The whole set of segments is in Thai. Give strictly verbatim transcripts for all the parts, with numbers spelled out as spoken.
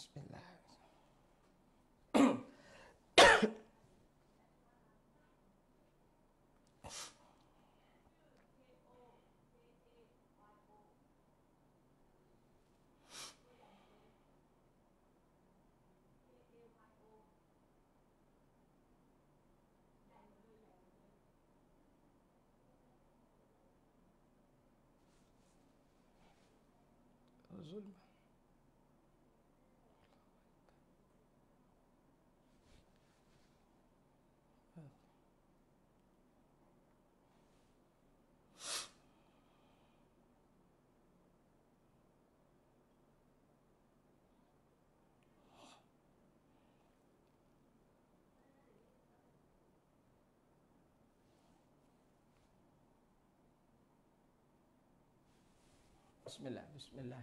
بسم الله. ظلم بسم الله بسم الله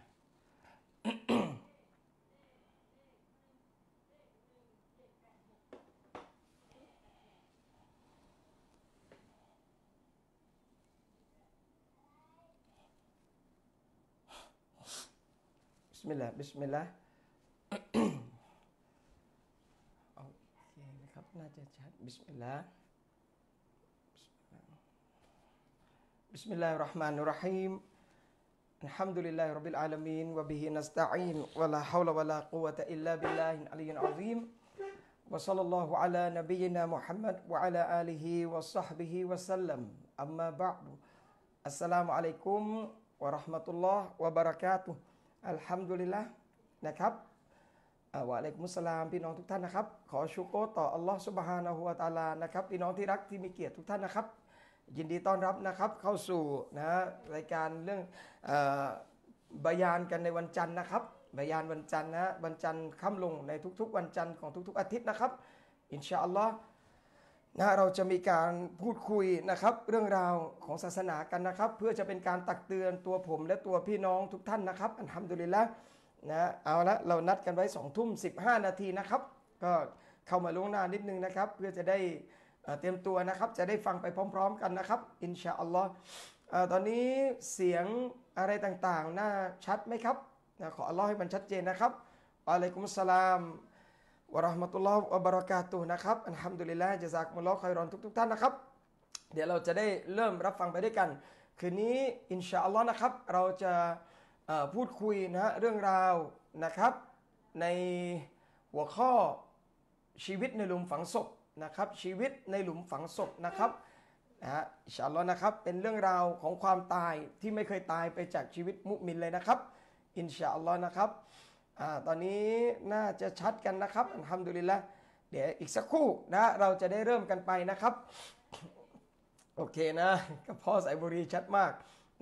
بسم الله بسم الله โอเคนะครับน่าจะชัด بسم الله بسم الله الرحمن الرحيم الحمد لله رب العالمين وبه نستعين ولا حول ولا قوة إلا بالله العلي العظيم وصلى الله على نبينا محمد وعلى آله وصحبه وسلم أما بعد السلام عليكم ورحمة الله وبركاتهอัลฮัมดุลิลละห์นะครับวะอะลัยกุมุสสลามพี่น้องทุกท่านนะครับขอชูโกรต่ออัลลอฮฺซุบฮานะฮูวะตะอาลานะครับพี่น้องที่รักที่มีเกียรติทุกท่านนะครับยินดีต้อนรับนะครับเข้าสู่นะรายการเรื่องบะยานกันในวันจันทร์นะครับบะยานวันจันทร์นะวันจันทร์ค่ำลงในทุกๆวันจันทร์ของทุกๆอาทิตย์นะครับอินชาอัลลอฮฺนะเราจะมีการพูดคุยนะครับเรื่องราวของศาสนากันนะครับเพื่อจะเป็นการตักเตือนตัวผมและตัวพี่น้องทุกท่านนะครับอัลฮัมดุลิลละห์นะเอาละเรานัดกันไว้สองทุ่มสิบห้านาทีนะครับก็เข้ามาล่วงหน้านิดนึงนะครับเพื่อจะได้เตรียมตัวนะครับจะได้ฟังไปพร้อมๆกันนะครับอินชาอัลลอฮ์ตอนนี้เสียงอะไรต่างๆน่าชัดไหมครับนะขออัลลอฮ์ให้มันชัดเจนนะครับวะอะลัยกุมุสสลามวะเราะห์มะตุลลอฮ์วะบะเราะกาตุฮ์นะครับอัลฮัมดุลิลลาฮ์ญะซากุมุลลอฮุค็อยรอนทุกๆท่านนะครับเดี๋ยวเราจะได้เริ่มรับฟังไปด้วยกันคืนนี้อินชาอัลลอฮ์นะครับเราจะพูดคุยนะฮะเรื่องราวนะครับในหัวข้อชีวิตในหลุมฝังศพนะครับชีวิตในหลุมฝังศพนะครับนะฮะอินชาอัลลอฮ์นะครับเป็นเรื่องราวของความตายที่ไม่เคยตายไปจากชีวิตมุมินเลยนะครับอินชาอัลลอฮ์นะครับตอนนี้น่าจะชัดกันนะครับอัลฮัมดุลิลละห์เดี๋ยวอีกสักครู่นะเราจะได้เริ่มกันไปนะครับโอเคนะกระเพาะสายบุรีชัดมาก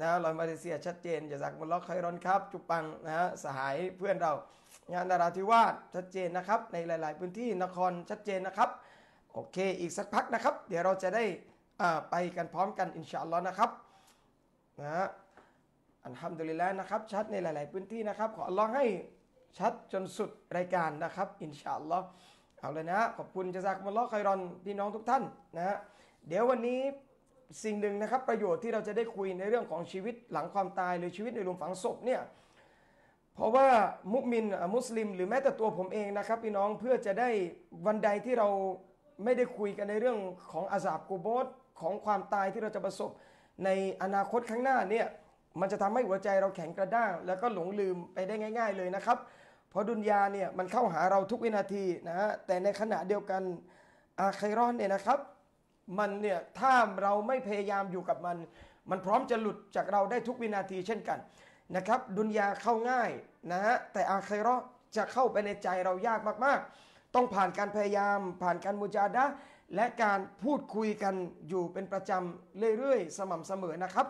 นะลอยมาเลเซียชัดเจนญะซากุมุลลอฮุค็อยรอนครับจุปังนะฮะสหายเพื่อนเรางานนราธิวาสชัดเจนนะครับในหลายๆพื้นที่นครชัดเจนนะครับโอเคอีกสักพักนะครับเดี๋ยวเราจะได้ไปกันพร้อมกันอินชาอัลลอฮ์นะครับนะฮะอัลฮัมดุลิลละห์นะครับชัดในหลายๆพื้นที่นะครับขออัลลอฮ์ให้ชัดจนสุดรายการนะครับอินชาอัลลอฮ์เอาเลยนะขอบคุณญะซากุมุลลอฮุค็อยรอนพี่น้องทุกท่านนะฮะเดี๋ยววันนี้สิ่งหนึ่งนะครับประโยชน์ที่เราจะได้คุยในเรื่องของชีวิตหลังความตายหรือชีวิตในหลุมฝังศพเนี่ยเพราะว่ามุมินมุสลิมหรือแม้แต่ตัวผมเองนะครับพี่น้องเพื่อจะได้วันใดที่เราไม่ได้คุยกันในเรื่องของอาซาบกูโบรของความตายที่เราจะประสบในอนาคตข้างหน้าเนี่ยมันจะทำให้หัวใจเราแข็งกระด้างแล้วก็หลงลืมไปได้ง่ายๆเลยนะครับเพราะดุนยาเนี่ยมันเข้าหาเราทุกวินาทีนะฮะแต่ในขณะเดียวกันอาคิเราะห์เนี่ยนะครับมันเนี่ยถ้าเราไม่พยายามอยู่กับมันมันพร้อมจะหลุดจากเราได้ทุกวินาทีเช่นกันนะครับดุนยาเข้าง่ายนะฮะแต่อาคิเราะห์จะเข้าไปในใจเรายากมากๆต้องผ่านการพยายามผ่านการมุจาดะห์และการพูดคุยกันอยู่เป็นประจำเรื่อยๆสม่ำเสมอนะครับ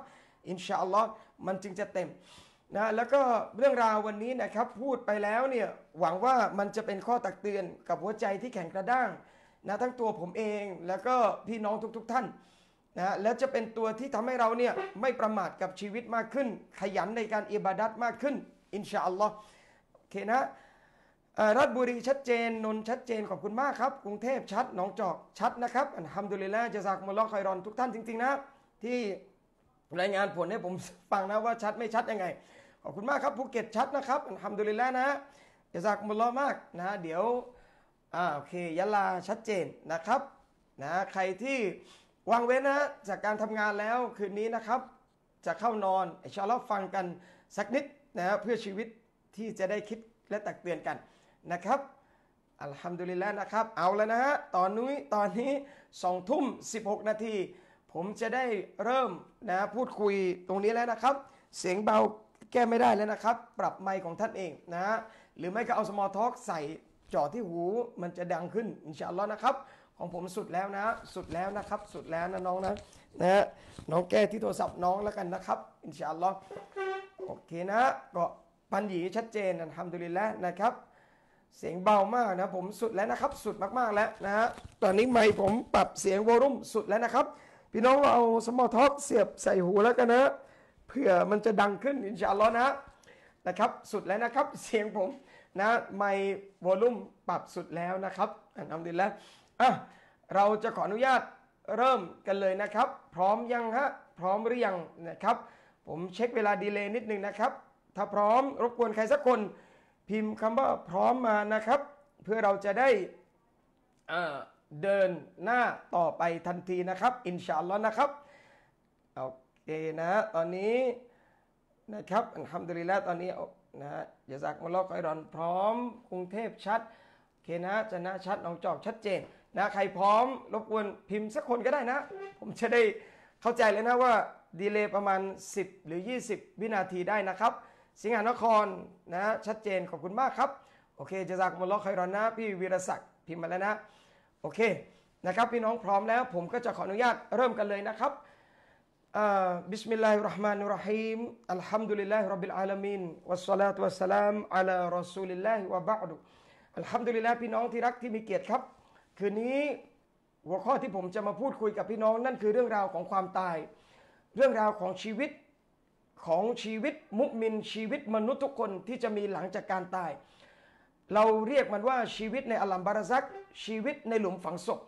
อินชาอัลลอฮ์มันจึงจะเต็มนะแล้วก็เรื่องราววันนี้นะครับพูดไปแล้วเนี่ยหวังว่ามันจะเป็นข้อตักเตือนกับหัวใจที่แข็งกระด้างนะทั้งตัวผมเองแล้วก็พี่น้องทุกๆท่านนะและจะเป็นตัวที่ทำให้เราเนี่ยไม่ประมาทกับชีวิตมากขึ้นขยันในการอิบาดัตมากขึ้นอินชาอัลลอฮ์โอเคนะรัฐบุรีชัดเจนนนชัดเจนขอบคุณมากครับกรุงเทพชัดหนองจอกชัดนะครับอัลฮัมดุลิลละห์ญะซากุมุลลอฮุค็อยรอนทุกท่านจริงๆนะที่รายงานผลให้ผมฟังนะว่าชัดไม่ชัดยังไงขอบคุณมากครับภูเก็ตชัดนะครับอัลฮัมดุลิลละห์นะ ยะซากุมุลลอฮ์มากนะเดี๋ยวอ่าโอเคยะลาชัดเจนนะครับนะใครที่วางเว้นนะจากการทำงานแล้วคืนนี้นะครับจะเข้านอนอินชาอัลลอฮ์ฟังกันสักนิดนะเพื่อชีวิตที่จะได้คิดและตักเตือนกันนะครับอัลฮัมดุลิลละห์นะครับเอาแล้วนะฮะตอนนี้ตอนนี้สองทุ่มสิบหกนาทีผมจะได้เริ่มนะพูดคุยตรงนี้แล้วนะครับเสียงเบาแก้ไม่ได้แล้วนะครับปรับไมค์ของท่านเองนะฮะหรือไม่ก็เอาสมอลทอล์กใส่จ่อที่หูมันจะดังขึ้นอินชาอัลลอฮ์นะครับของผมสุดแล้วนะสุดแล้วนะครับสุดแล้วนะน้องนะนะน้องแก้ที่โทรศัพท์น้องแล้วกันนะครับอินชาอัลลอฮ์โอเคนะก็ปัญญีชัดเจนอัลฮัมดุลิลละห์นะครับเสียงเบามากนะผมสุดแล้วนะครับสุดมากๆแล้วนะฮะตอนนี้ไมค์ผมปรับเสียงวอลลุ่มสุดแล้วนะครับพี่น้องเราเอาสมอลทอล์กเสียบใส่หูแล้วกันนะเพื่อมันจะดังขึ้นอินชาอัลลอฮ์นะนะครับสุดแล้วนะครับเสียงผมนะไมค์วอลลุ่มปรับสุดแล้วนะครับอัลฮัมดุลิลละห์อ่ะเราจะขออนุญาตเริ่มกันเลยนะครับพร้อมยังฮะพร้อมหรือยังนะครับผมเช็คเวลาดีเลย์นิดนึงนะครับถ้าพร้อมรบกวนใครสักคนพิมพ์คำว่าพร้อมมานะครับเพื่อเราจะได้เดินหน้าต่อไปทันทีนะครับอินชาอัลลอฮ์นะครับโอเคนะตอนนี้นะครับอัลฮัมดุลิลละห์ตอนนี้นะยะซากุมุลลอฮ์ค็อยรอนพร้อมกรุงเทพชัดโอเคนะจะนะชัดน้องจอกชัดเจนนะใครพร้อมรบกวนพิมพ์สักคนก็ได้นะผมจะได้เข้าใจเลยนะว่าดีเลย์ประมาณสิบหรือยี่สิบวินาทีได้นะครับสิงหานครนะชัดเจนขอบคุณมากครับโอเคจะจากมุลลอฮ์ค็อยรอนนะพี่วีรศักดิ์พิมพ์มาแล้วนะโอเคนะครับพี่น้องพร้อมแล้วผมก็จะขออนุญาตเริ่มกันเลยนะครับบิสมิลลาฮิรเราะห์มานิรเราะฮีมอัลฮัมดุลิลลาฮิร็อบบิลอาละมีนวัสศอลาตุวัสสลามอะลารอซูลิลลาฮิวะบะอดุอัลฮัมดุลิลลาห์พี่น้องที่รักที่มีเกียรติครับคืนนี้หัวข้อที่ผมจะมาพูดคุยกับพี่น้องนั่นคือเรื่องราวของความตายเรื่องราวของชีวิตของชีวิตมุมินชีวิตมนุษย์ทุกคนที่จะมีหลังจากการตายเราเรียกมันว่าชีวิตในอัลลัมบาราซักชีวิตในหลุมฝังศพ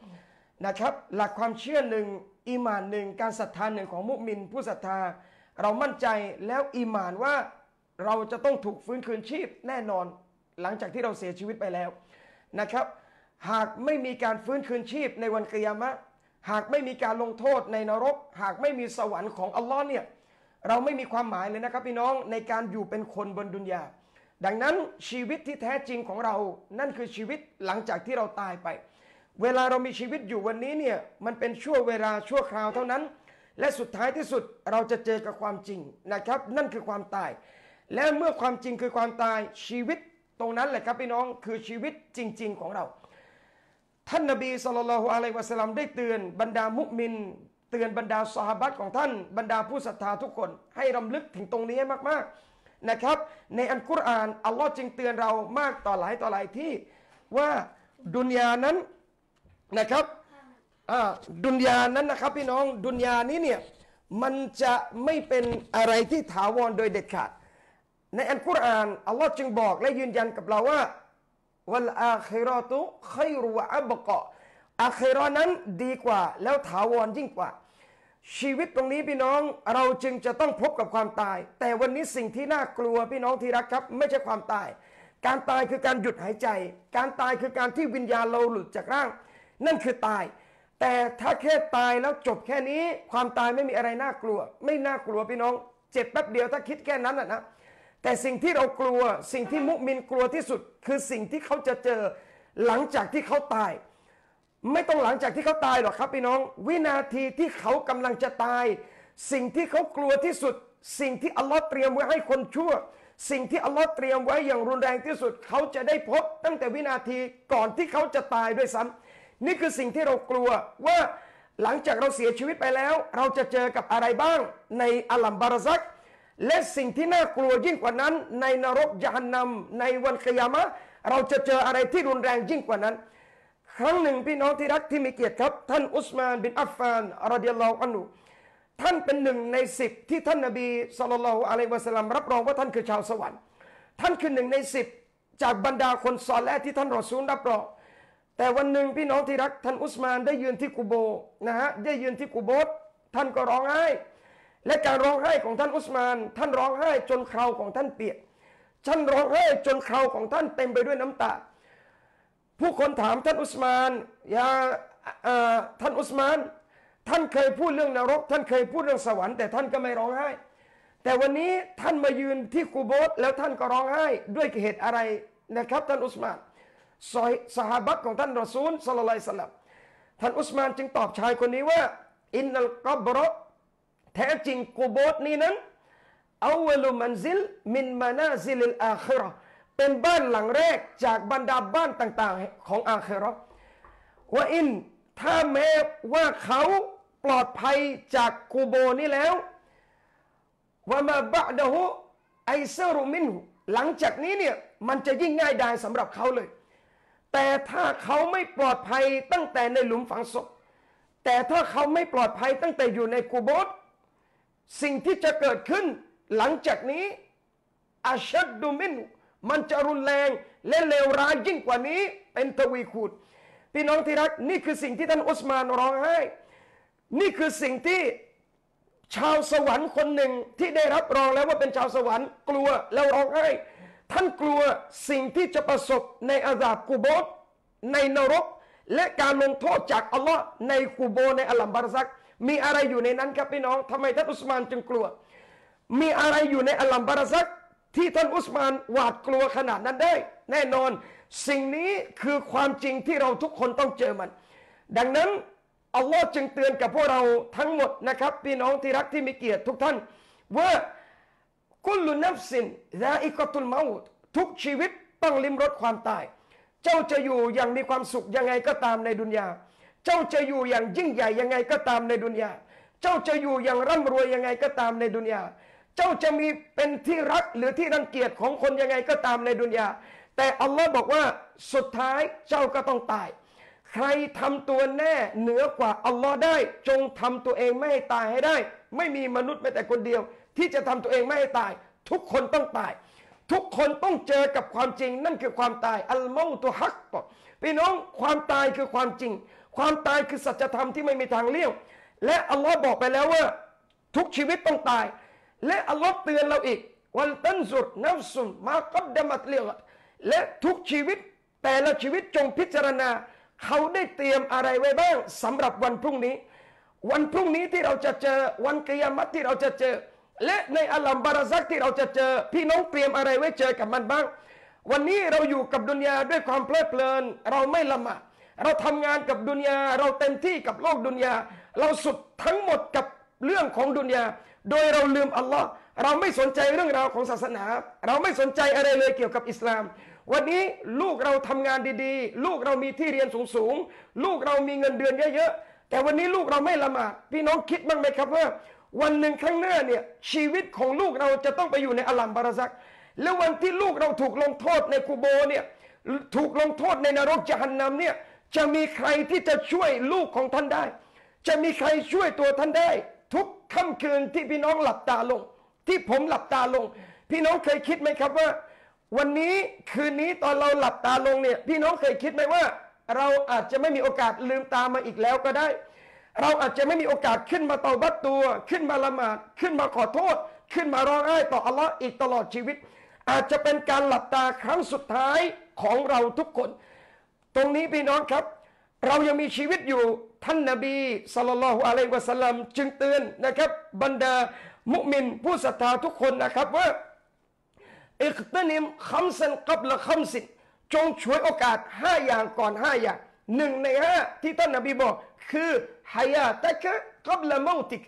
นะครับหลักความเชื่อหนึ่งอีหม่านหนึ่งการศรัทธาหนึ่งของมุมินผู้ศรัทธาเรามั่นใจแล้วอีหม่านว่าเราจะต้องถูกฟื้นคืนชีพแน่นอนหลังจากที่เราเสียชีวิตไปแล้วนะครับหากไม่มีการฟื้นคืนชีพในวันกิยามะห์หากไม่มีการลงโทษในนรกหากไม่มีสวรรค์ของอัลลอฮ์เนี่ยเราไม่มีความหมายเลยนะครับพี่น้องในการอยู่เป็นคนบนดุนยาดังนั้นชีวิตที่แท้จริงของเรานั่นคือชีวิตหลังจากที่เราตายไปเวลาเรามีชีวิตอยู่วันนี้เนี่ยมันเป็นชั่วเวลาชั่วคราวเท่านั้นและสุดท้ายที่สุดเราจะเจอกับความจริงนะครับนั่นคือความตายและเมื่อความจริงคือความตายชีวิตตรงนั้นแหละครับพี่น้องคือชีวิตจริงๆของเราท่านนบีศ็อลลัลลอฮุอะลัยฮิวะซัลลัมได้เตือนบรรดามุมินเตือนบรรดาซอฮาบะห์ของท่านบรรดาผู้ศรัทธาทุกคนให้รำลึกถึงตรงนี้มากๆนะครับในอัลกุรอานอัลลอฮ์จึงเตือนเรามากต่อหลายต่อหลายที่ว่าดุนยานั้นนะครับอ่าดุนยานั้นนะครับพี่น้องดุนยานี้เนี่ยมันจะไม่เป็นอะไรที่ถาวรโดยเด็ดขาดในอัลกุรอานอัลลอฮ์จึงบอกและยืนยันกับเราว่าวัลอาคิเราะตุค็อยรุวะอับกออาคิเราะห์นั้นดีกว่าแล้วถาวรยิ่งกว่าชีวิตตรงนี้พี่น้องเราจึงจะต้องพบกับความตายแต่วันนี้สิ่งที่น่ากลัวพี่น้องที่รักครับไม่ใช่ความตายการตายคือการหยุดหายใจการตายคือการที่วิญญาณเราหลุดจากร่างนั่นคือตายแต่ถ้าแค่ตายแล้วจบแค่นี้ความตายไม่มีอะไรน่ากลัวไม่น่ากลัวพี่น้องเจ็บแป๊บเดียวถ้าคิดแค่นั้นน่ะนะแต่สิ่งที่เรากลัวสิ่งที่มุมินกลัวที่สุดคือสิ่งที่เขาจะเจอหลังจากที่เขาตายไม่ต้องหลังจากที่เขาตายหรอกครับพี่น้องวินาทีที่เขากำลังจะตายสิ่งที่เขากลัวที่สุดสิ่งที่อัลลอฮ์เตรียมไว้ให้คนชั่วสิ่งที่อัลลอฮ์เตรียมไว้อย่างรุนแรงที่สุดเขาจะได้พบตั้งแต่วินาทีก่อนที่เขาจะตายด้วยซ้ำนี่คือสิ่งที่เรากลัวว่าหลังจากเราเสียชีวิตไปแล้วเราจะเจอกับอะไรบ้างในอัลลัมบาราซักและสิ่งที่น่ากลัวยิ่งกว่านั้นในนรกยะฮันนัมในวันกิยามะห์เราจะเจออะไรที่รุนแรงยิ่งกว่านั้นครั้งหนึ่งพี่น้องที่รักที่มีเกียรติครับท่านอุสมานบินอัฟฟานรอฎิยัลลอฮุอันฮุท่านเป็นหนึ่งในสิบที่ท่านนบีศ็อลลัลลอฮุอะลัยฮิวะซัลลัมรับรองว่าท่านคือชาวสวรรค์ท่านคือหนึ่งในสิบจากบรรดาคนซอเลห์ที่ท่านรอซูลรับรองแต่วันหนึ่งพี่น้องที่รักท่านอุสมานได้ยืนที่กุโบร์นะฮะได้ยืนที่กุโบร์ท่านก็ร้องไห้และการร้องไห้ของท่านอุสมานท่านร้องไห้จนเคราของท่านเปียก ท่านร้องไห้จนเคราของท่านเต็มไปด้วยน้ำตาผู้คนถามท่านอุสมานยาท่านอุสมานท่านเคยพูดเรื่องนรกท่านเคยพูดเรื่องสวรรค์แต่ท่านก็ไม่ร้องไห้แต่วันนี้ท่านมายืนที่กูโบสแล้วท่านก็ร้องไห้ด้วยเหตุอะไรนะครับท่านอุสมานซอฮาบะห์ของท่านรอซูลศ็อลลัลลอฮุอะลัยฮิวะซัลลัมท่านอุสมานจึงตอบชายคนนี้ว่าอินนัลกับรอแท้จริงกูโบสนี้นั้นอาวลุมันซิลมินมานาซิลอาคิเราะห์เป็นบ้านหลังแรกจากบรรดาบ้านต่างๆของอาคิเราะห์ว่าอินถ้าแม้ว่าเขาปลอดภัยจากกูโบนี้แล้ววะมาบะดะฮุไอซะรุมินฮุหลังจากนี้เนี่ยมันจะยิ่งง่ายดายสำหรับเขาเลยแต่ถ้าเขาไม่ปลอดภัยตั้งแต่ในหลุมฝังศพแต่ถ้าเขาไม่ปลอดภัยตั้งแต่อยู่ในกูโบสสิ่งที่จะเกิดขึ้นหลังจากนี้อัชดดุมินมันจะรุนแรงและเลวร้ายยิ่งกว่านี้เป็นทวีคูณพี่น้องที่รักนี่คือสิ่งที่ท่านอุสมานร้องไห้นี่คือสิ่งที่ชาวสวรรค์คนหนึ่งที่ได้รับรองแล้วว่าเป็นชาวสวรรค์กลัวแล้วร้องไห้ท่านกลัวสิ่งที่จะประสบในอาซาบกูโบร์ในนรกและการลงโทษจากอัลลอฮ์ในกูโบร์ในอัลลัมบารซักมีอะไรอยู่ในนั้นครับพี่น้องทำไมท่านอุสมานจึงกลัวมีอะไรอยู่ในอัลลัมบารซักที่ท่านอุสมานหวาดกลัวขนาดนั้นได้แน่นอนสิ่งนี้คือความจริงที่เราทุกคนต้องเจอมันดังนั้นอัลลอฮ์จึงเตือนกับพวกเราทั้งหมดนะครับพี่น้องที่รักที่มีเกียรติทุกท่านว่ากุลนัฟซินซาอิกะตุลเมาต์ทุกชีวิตต้องลิ้มรสความตายเจ้าจะอยู่อย่างมีความสุขยังไงก็ตามในดุนยาเจ้าจะอยู่อย่างยิ่งใหญ่ยังไงก็ตามในดุนยาเจ้าจะอยู่อย่างร่ำรวยยังไงก็ตามในดุนยาเจ้าจะมีเป็นที่รักหรือที่รังเกียจของคนยังไงก็ตามในดุนยาแต่อัลลอฮ์บอกว่าสุดท้ายเจ้าก็ต้องตายใครทำตัวแน่เหนือกว่าอัลลอฮ์ได้จงทำตัวเองไม่ให้ตายให้ได้ไม่มีมนุษย์แม้แต่คนเดียวที่จะทำตัวเองไม่ให้ตายทุกคนต้องตายทุกคนต้องเจอกับความจริงนั่นคือความตายอัลเมาตุฮักพี่น้องความตายคือความจริงความตายคือสัจธรรมที่ไม่มีทางเลี่ยงและอัลลอฮ์บอกไปแล้วว่าทุกชีวิตต้องตายและอัลลอฮ์เตือนเราอีกวันตันสุดนับสุนมากับดมัดเลียกและทุกชีวิตแต่ละชีวิตจงพิจารณาเขาได้เตรียมอะไรไว้บ้างสำหรับวันพรุ่งนี้วันพรุ่งนี้ที่เราจะเจอวันกิยามะฮ์ที่เราจะเจอและในอัลลัมบารซักที่เราจะเจอพี่น้องเตรียมอะไรไว้เจอกับมันบ้างวันนี้เราอยู่กับดุนยาด้วยความเพลิดเพลินเราไม่ละหมาดเราทำงานกับดุนยาเราเต็มที่กับโลกดุนยาเราสุดทั้งหมดกับเรื่องของดุนยาโดยเราลืมอัลลอฮ์เราไม่สนใจเรื่องราวของศาสนาเราไม่สนใจอะไรเลยเกี่ยวกับอิสลามวันนี้ลูกเราทำงานดีๆลูกเรามีที่เรียนสูงๆลูกเรามีเงินเดือนเยอะๆแต่วันนี้ลูกเราไม่ละหมาดพี่น้องคิดบ้างไหมครับว่าวันหนึ่งข้างหน้าเนี่ยชีวิตของลูกเราจะต้องไปอยู่ในอัลลัมบารซักแล้ววันที่ลูกเราถูกลงโทษในกูโบเนี่ยถูกลงโทษในนรกจะหันนำเนี่ยจะมีใครที่จะช่วยลูกของท่านได้จะมีใครช่วยตัวท่านได้ทุกค่ำคืนที่พี่น้องหลับตาลงที่ผมหลับตาลงพี่น้องเคยคิดไหมครับว่าวันนี้คืนนี้ตอนเราหลับตาลงเนี่ยพี่น้องเคยคิดไหมว่าเราอาจจะไม่มีโอกาสลืมตามาอีกแล้วก็ได้เราอาจจะไม่มีโอกาสขึ้นมาเตาบัตตัวขึ้นมาละหมาดขึ้นมาขอโทษขึ้นมาร้องไห้ต่ออัลลอฮ์อีกตลอดชีวิตอาจจะเป็นการหลับตาครั้งสุดท้ายของเราทุกคนตรงนี้พี่น้องครับเรายังมีชีวิตอยู่ท่านนบีศ็อลลัลลอฮุอะลัยฮิวะซัลลัมจึงเตือนนะครับบรรดามุมินผู้ศรัทธาทุกคนนะครับว่าอิกตันิมคัมซันกับละคัมซินจงฉวยโอกาสห้าอย่างก่อนห้าอย่างหนึ่งในห้าที่ท่านนบีบอกคือฮายาตักกับละเมาติก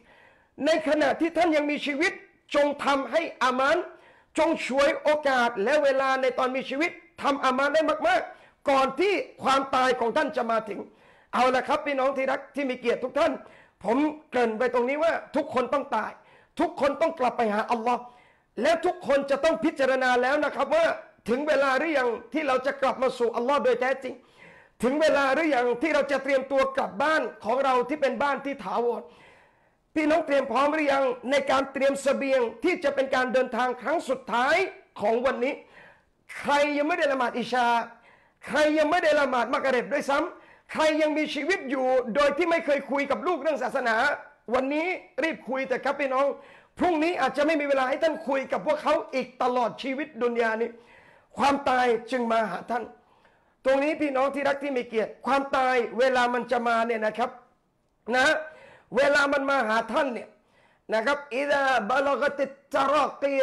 ในขณะที่ท่านยังมีชีวิตจงทำให้อามันจงฉวยโอกาสและเวลาในตอนมีชีวิตทำอามันได้มากๆก่อนที่ความตายของท่านจะมาถึงเอาละครับพี่น้องที่รักที่มีเกียรติทุกท่านผมเกริ่นไปตรงนี้ว่าทุกคนต้องตายทุกคนต้องกลับไปหาอัลลอฮ์และทุกคนจะต้องพิจารณาแล้วนะครับว่าถึงเวลาหรือยังที่เราจะกลับมาสู่อัลลอฮ์โดยแท้จริงถึงเวลาหรือยังที่เราจะเตรียมตัวกลับบ้านของเราที่เป็นบ้านที่ถาวรพี่น้องเตรียมพร้อมหรือยังในการเตรียมเสบียงที่จะเป็นการเดินทางครั้งสุดท้ายของวันนี้ใครยังไม่ได้ละหมาดอิชาใครยังไม่ได้ละหมาดมักริบด้วยซ้ำใครยังมีชีวิตอยู่โดยที่ไม่เคยคุยกับลูกเรื่องศาสนาวันนี้รีบคุยแต่ครับพี่น้อง พรุ่งนี้อาจจะไม่มีเวลาให้ท่านคุยกับพวกเขาอีกตลอดชีวิตดุนยานี้ความตายจึงมาหาท่านตรงนี้พี่น้องที่รักที่มีเกียรติความตายเวลามันจะมาเนี่ยนะครับนะเวลามันมาหาท่านเนี่ยนะครับอิดะบาลกติจารกี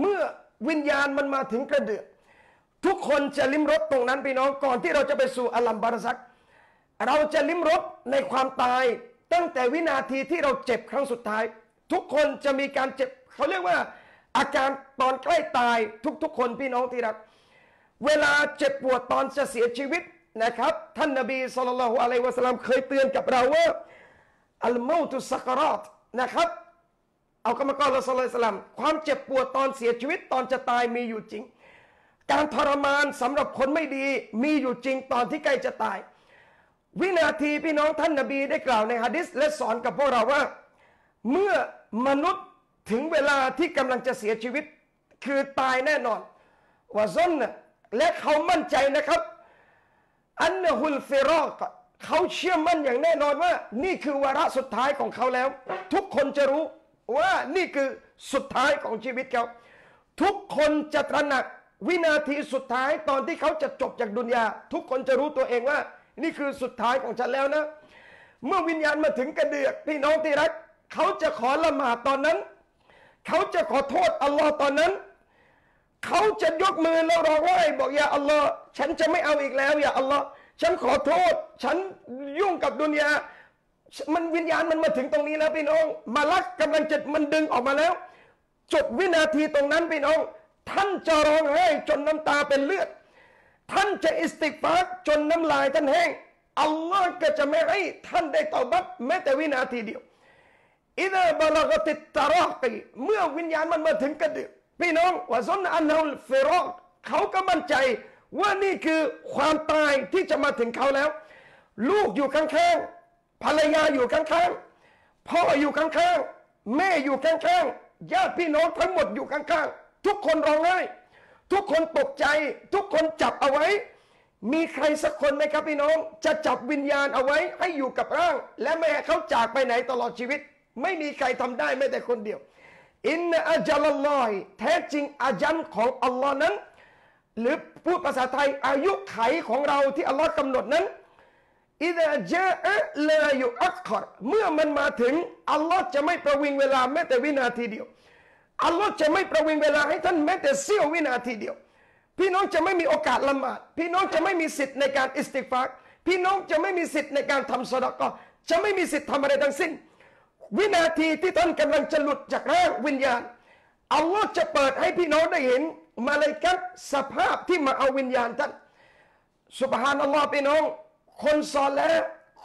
เมื่อวิญญาณมันมาถึงกระเดือกทุกคนจะลิ้มรสตรงนั้นพี่น้องก่อนที่เราจะไปสู่อัลลัมบารซักเราจะลิ้มรสในความตายตั้งแต่วินาทีที่เราเจ็บครั้งสุดท้ายทุกคนจะมีการเจ็บเขาเรียกว่าอาการตอนใกล้ตายทุกๆคนพี่น้องที่รักเวลาเจ็บปวดตอนจะเสียชีวิตนะครับท่านนบีศ็อลลัลลอฮุอะลัยฮิวะซัลลัมเคยเตือนกับเราว่าอัลเมาตุสซักเราตนะครับเอาคำกล่าวของศ็อลลัลลอฮุอะลัยฮิวะซัลลัมความเจ็บปวดตอนเสียชีวิตตอนจะตายมีอยู่จริงการทรมานสำหรับคนไม่ดีมีอยู่จริงตอนที่ใกล้จะตายวินาทีพี่น้องท่านนบีได้กล่าวในหะดีษและสอนกับพวกเราว่าเมื่อมนุษย์ถึงเวลาที่กำลังจะเสียชีวิตคือตายแน่นอนวะซอนนะและเขามั่นใจนะครับอันนะฮุลฟิรอกเขาเชื่อมั่นอย่างแน่นอนว่านี่คือวาระสุดท้ายของเขาแล้วทุกคนจะรู้ว่านี่คือสุดท้ายของชีวิตเขาทุกคนจะตระหนักวินาทีสุดท้ายตอนที่เขาจะจบจากดุนยาทุกคนจะรู้ตัวเองว่านี่คือสุดท้ายของฉันแล้วนะเมื่อวิญญาณมาถึงกระเดือกพี่น้องที่รักเขาจะขอละหมาดตอนนั้นเขาจะขอโทษอัลลอฮ์ตอนนั้นเขาจะยกมือแล้วร้องไห้บอกอย่าอัลลอฮ์ฉันจะไม่เอาอีกแล้วอย่าอัลลอฮ์ฉันขอโทษฉันยุ่งกับดุนยามันวิญญาณมันมาถึงตรงนี้แล้วพี่น้องมาลักกำลังจะมันดึงออกมาแล้วจบวินาทีตรงนั้นพี่น้องท่านจะร้องไห้จนน้ำตาเป็นเลือดท่านจะอิสติกฟาร์จนน้ำลายท่านแห้งอัลลอฮ์ก็จะไม่ให้ท่านได้ตอบัตแม้แต่วินาทีเดียวอิดะบาลกติตารอกีเมื่อวิญญาณมันมาถึงกระเดือกพี่น้องวะซอนอันฮุลฟิรอกเขาก็มั่นใจว่านี่คือความตายที่จะมาถึงเขาแล้วลูกอยู่ข้างๆภรรยาอยู่ข้างๆพ่ออยู่ข้างๆแม่อยู่ข้างๆญาติพี่น้องทั้งหมดอยู่ข้างๆทุกคนร้องไห้ทุกคนตกใจทุกคนจับเอาไว้มีใครสักคนไหมครับพี่น้องจะจับวิญญาณเอาไว้ให้อยู่กับร่างและไม่ให้เขาจากไปไหนตลอดชีวิตไม่มีใครทำได้แม้แต่คนเดียวอินนะอัจลัลลอฮิแท้จริงอาญัลของอัลลอฮ์นั้นหรือพูดภาษาไทยอายุไขของเราที่อัลลอฮ์กำหนดนั้นอิดะเจอะลายุอักคอรเมื่อมันมาถึงอัลลอฮ์จะไม่ประวิงเวลาแม้แต่วินาทีเดียวอัลลอฮ์จะไม่ประวิงเวลาให้ท่านแม้แต่เสี้ยววินาทีเดียวพี่น้องจะไม่มีโอกาสละหมาดพี่น้องจะไม่มีสิทธิ์ในการอิสติกฟาร์พี่น้องจะไม่มีสิทธิ์ในการทำซอดาเกาะจะไม่มีสิทธิ์ทำอะไรทั้งสิ้นวินาทีที่ท่านกำลังจะหลุดจากร่างวิญญาณอัลลอฮ์จะเปิดให้พี่น้องได้เห็นมาเลยครับสภาพที่มาเอาวิญญาณท่านซุบฮานัลลอฮ์พี่น้องคนซอและ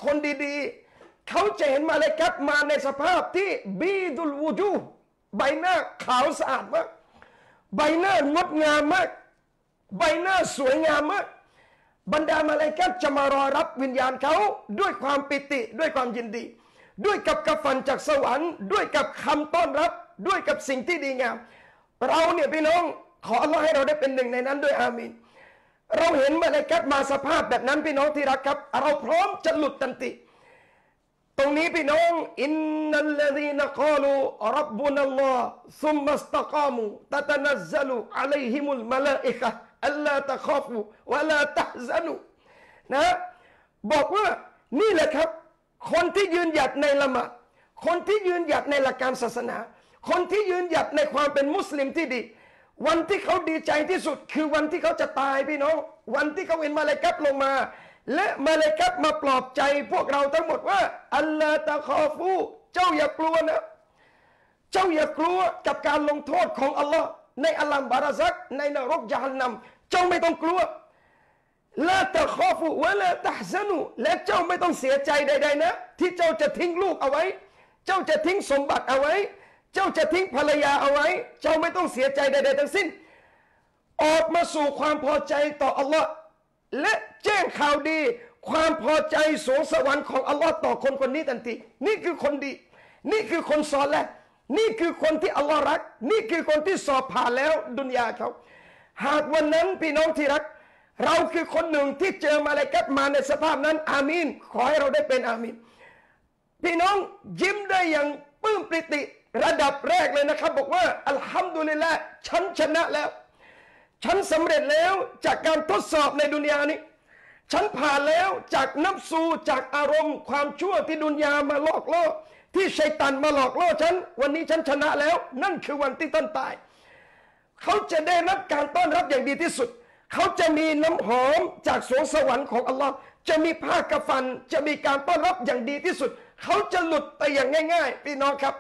คนดีๆเขาจะเห็นมาเลยครับมาในสภาพที่บีดุลวูจูใบหน้าขาวสะอาดมากใบหน้างดงามมากใบหน้าสวยงามมากบรรดามาเลยครับจะมารอรับวิญญาณเขาด้วยความปิติด้วยความยินดีด้วยกับกฟันจากสวรรค์ด้วยกับคำต้อนรับด้วยกับสิ่งที่ดีงามเราเนี่ยพี่น้องขออัลลอฮ์ให้เราได้เป็นหนึ่งในนั้นด้วยอามีนเราเห็นมาเลยครับมาสภาพแบบนั้นพี่น้องที่รักครับเราพร้อมจะหลุดทันทีตรงนี้พี่น้องอินนัลลซีนะกาลูร็อบบุนัลลอฮ์ซุมมัสตะกามูตะตะนัซซะลูอะลัยฮิมุลมะลาอิกะฮ์อัลลาตะคอฟูวะลาตะฮซะนูนะบอกว่านี่แหละครับคนที่ยืนหยัดในละหมาดคนที่ยืนหยัดในหลักการศาสนาคนที่ยืนหยัดในความเป็นมุสลิมที่ดีวันที่เขาดีใจที่สุดคือวันที่เขาจะตายพี่น้องวันที่เขาเห็นมาเลกัตลงมาและมาเลกัตมาปลอบใจพวกเราทั้งหมดว่าอัลลาตะคอฟูเจ้าอย่ากลัวนะเจ้าอย่ากลัวกับการลงโทษของอัลลอฮ์ในอัลลัมบารซักในนรกยะฮันนัมเจ้าไม่ต้องกลัวลาตะคอฟูวะลาตะฮซะนูและเจ้าไม่ต้องเสียใจใดๆนะที่เจ้าจะทิ้งลูกเอาไว้เจ้าจะทิ้งสมบัติเอาไว้เจ้าจะทิ้งภรรยาเอาไว้เจ้าไม่ต้องเสียใจใดๆทั้งสิ้นออกมาสู่ความพอใจต่ออัลลอฮ์และแจ้งข่าวดีความพอใจสูงสวรรค์ของอัลลอฮ์ต่อคนคนนี้ทันทีนี่คือคนดีนี่คือคนซอและนี่คือคนที่อัลลอฮ์รักนี่คือคนที่สอบผ่านแล้วดุนยาเขาหากวันนั้นพี่น้องที่รักเราคือคนหนึ่งที่เจอมาเลกัตมาในสภาพนั้นอามีนขอให้เราได้เป็นอามีนพี่น้องยิ้มได้อย่างปลื้มปริติ ระดับแรกเลยนะครับบอกว่าอัลฮัมดุลิลละฉันชนะแล้วฉันสำเร็จแล้วจากการทดสอบในดุนยานี้ฉันผ่านแล้วจากนับสูจากอารมณ์ความชั่วที่ดุนยามาหลอกล่อที่ชัยฏอนมาหลอกล่อฉันวันนี้ฉันชนะแล้วนั่นคือวันที่ท่านตายเขาจะได้รับการต้อนรับอย่างดีที่สุดเขาจะมีน้ำหอมจากสวงสวรรค์ของอัลลอฮ์จะมีผ้ากะฟันจะมีการต้อนรับอย่างดีที่สุดเขาจะหลุดไปอย่างง่ายๆพี่น้องครับ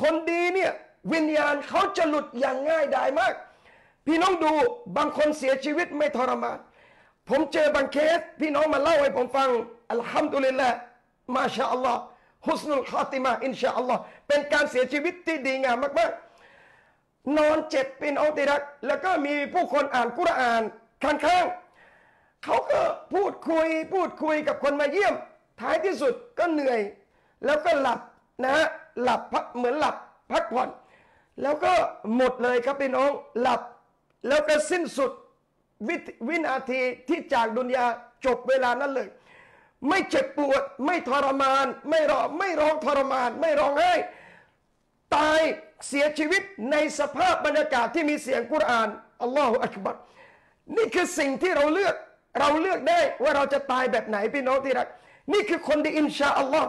คนดีเนี่ยวิญญาณเขาจะหลุดอย่างง่ายดายมากพี่น้องดูบางคนเสียชีวิตไม่ทรมานผมเจอบางเคสพี่น้องมาเล่าให้ผมฟังอัลฮัมดุลิลละมาชาอัลลอฮ์ฮุสนุลคอติมาอินชาอัลลอฮ์เป็นการเสียชีวิตที่ดีงามมากๆนอนเจ็บเป็นอัลติรักแล้วก็มีผู้คนอ่านกุรอานข้างๆเขาก็พูดคุยพูดคุยกับคนมาเยี่ยมท้ายที่สุดก็เหนื่อยแล้วก็หลับนะฮะหลับเหมือนหลับพักผ่อนแล้วก็หมดเลยครับพี่น้องหลับแล้วก็สิ้นสุดวินาทีที่จากดุนยาจบเวลานั้นเลยไม่เจ็บปวดไม่ทรมานไม่ร้องไม่ร้องทรมานไม่ร้องไห้ตายเสียชีวิตในสภาพบรรยากาศที่มีเสียงกุรอานอัลลอฮฺอักบัรนี่คือสิ่งที่เราเลือกเราเลือกได้ว่าเราจะตายแบบไหนพี่น้องที่รักนี่คือคนที่อินชาอัลลอฮฺ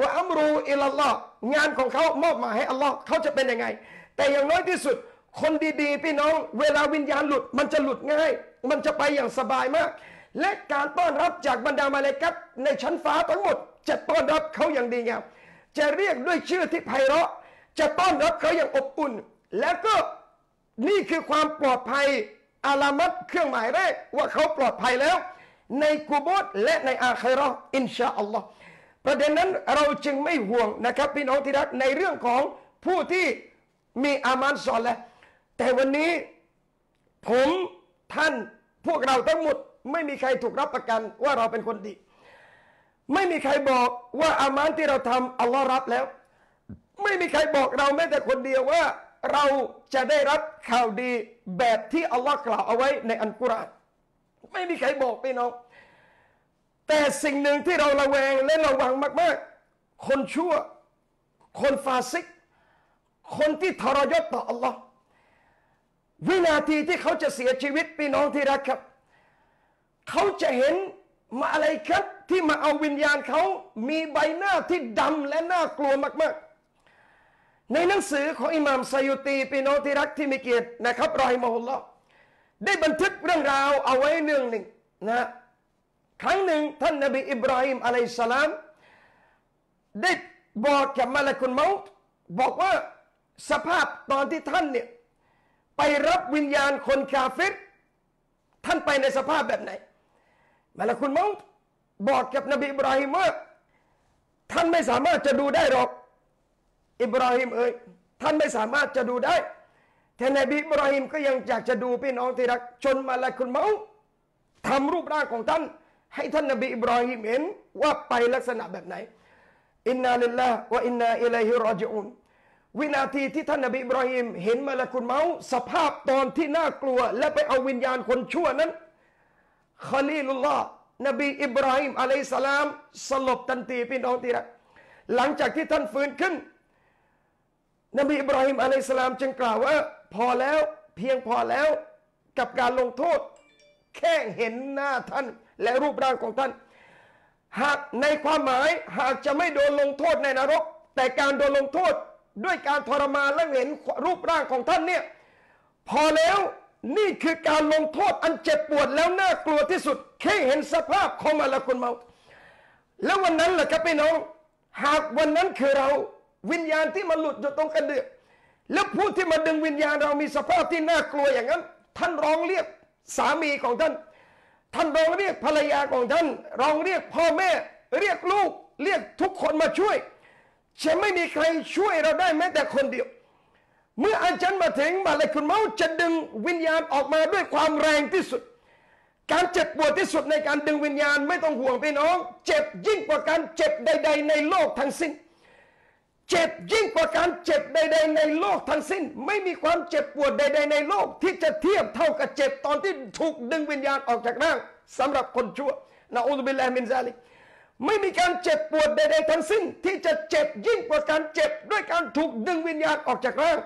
ว่าอัมรูอิลลอฮฺงานของเขามอบหมายให้อัลลอฮฺเขาจะเป็นยังไงแต่อย่างน้อยที่สุดคนดีๆพี่น้องเวลาวิญญาณหลุดมันจะหลุดง่ายมันจะไปอย่างสบายมากและการต้อนรับจากบรรดามาเลาอิกะฮ์ในชั้นฟ้าทั้งหมดจะต้อนรับเขาอย่างดีงามจะเรียกด้วยชื่อที่ไพเราะจะต้อนรับเขาอย่างอบอุ่นแล้วก็นี่คือความปลอดภัยอาลามัตเครื่องหมายแรกว่าเขาปลอดภัยแล้วในกุโบรและในอาคิเราะฮ์อินชาอัลลอฮ์ประเด็นนั้นเราจึงไม่ห่วงนะครับพี่น้องที่รักในเรื่องของผู้ที่มีอามานซอลิฮ์แต่วันนี้ผมท่านพวกเราทั้งหมดไม่มีใครถูกรับประกันว่าเราเป็นคนดีไม่มีใครบอกว่าอามานที่เราทำอัลลอฮ์รับแล้วไม่มีใครบอกเราแม้แต่คนเดียวว่าเราจะได้รับข่าวดีแบบที่อัลลอฮ์กล่าวเอาไว้ในอัลกุรอานไม่มีใครบอกพี่น้องแต่สิ่งหนึ่งที่เราระแวงและระวังมากๆคนชั่วคนฟาสิกคนที่ทรยศต่ออัลลอฮ์วินาทีที่เขาจะเสียชีวิตพี่น้องที่รักครับเขาจะเห็นมาอะไรครับที่มาเอาวิญญาณเขามีใบหน้าที่ดำและน่ากลัวมากๆในหนังสือของอิหม่ามซะยูตีพี่น้องที่รักที่มีเกียรตินะครับรอฮิมะฮุลลอฮ์ได้บันทึกเรื่องราวเอาไว้เรื่องหนึ่งนะครั้งหนึ่งท่านนบีอิบราฮิมอะลัยฮิสสลามได้บอกกับมะลากุลเมาต์บอกว่าสภาพตอนที่ท่านเนี่ยไปรับวิญญาณคนกาเฟรท่านไปในสภาพแบบไหนมะลากุลเมาต์บอกกับนบีอิบราฮิมว่าท่านไม่สามารถจะดูได้หรอกอิบราฮิมเอ้ยท่านไม่สามารถจะดูได้แต่นบีอิบราฮิมก็ยังอยากจะดูพี่น้องที่รักจนมะลากุลเมาต์ทำรูปร่างของท่านให้ท่านนบีอิบราฮิมเห็นว่าไปลักษณะแบบไหนอินนาลิลลาฮ์วะอินนาอิลัยฮิรอญิอูนวินาทีที่ท่านนบีอิบราฮิมเห็นมะลากุลเมาต์สภาพตอนที่น่ากลัวและไปเอาวิญญาณคนชั่วนั้นคอลีลุลลอฮ์นบีอิบราฮิมอะลัยฮิสสลามสลบทันทีพี่น้องที่รักหลังจากที่ท่านฟื้นขึ้นนบีอิบราฮิมอะลัยฮิสสลามจึงกล่าวว่าพอแล้วเพียงพอแล้วกับการลงโทษแค่เห็นหน้าท่านและรูปร่างของท่านหากในความหมายหากจะไม่โดนลงโทษในนรกแต่การโดนลงโทษด้วยการทรมานและเห็นรูปร่างของท่านเนี่ยพอแล้วนี่คือการลงโทษอันเจ็บปวดแล้วน่ากลัวที่สุดแค่เห็นสภาพของมะลากุลเมาต์แล้ววันนั้นแหละครับพี่น้องหากวันนั้นคือเราวิญญาณที่มาหลุดอยู่ตรงกระเดือกแล้วผู้ที่มาดึงวิญญาณเรามีสภาพที่น่ากลัวอย่างนั้นท่านร้องเรียกสามีของท่านท่านร้องเรียกภรรยาของท่านร้องเรียกพ่อแม่เรียกลูกเรียกทุกคนมาช่วยจะไม่มีใครช่วยเราได้แม้แต่คนเดียวเมื่ออาจารย์มาถึงมาเลยคุณเมาจะดึงวิญญาณออกมาด้วยความแรงที่สุดการเจ็บปวดที่สุดในการดึงวิญญาณไม่ต้องห่วงพี่น้องเจ็บยิ่งกว่าการเจ็บใดๆในโลกทั้งสิ้นเจ็บยิ่งกว่าการเจ็บใดๆในโลกทั้งสิ้นไม่มีความเจ็บปวดใดๆในโลกที่จะเทียบเท่ากับเจ็บตอนที่ถูกดึงวิญญาณออกจากร่างสำหรับคนชั่วนะอูซุบิลลาฮิมินซาลิก ไม่มีการเจ็บปวดใดๆทั้งสิ้นที่จะเจ็บยิ่งกว่าการเจ็บด้วยการถูกดึงวิญญาณออกจากร่าง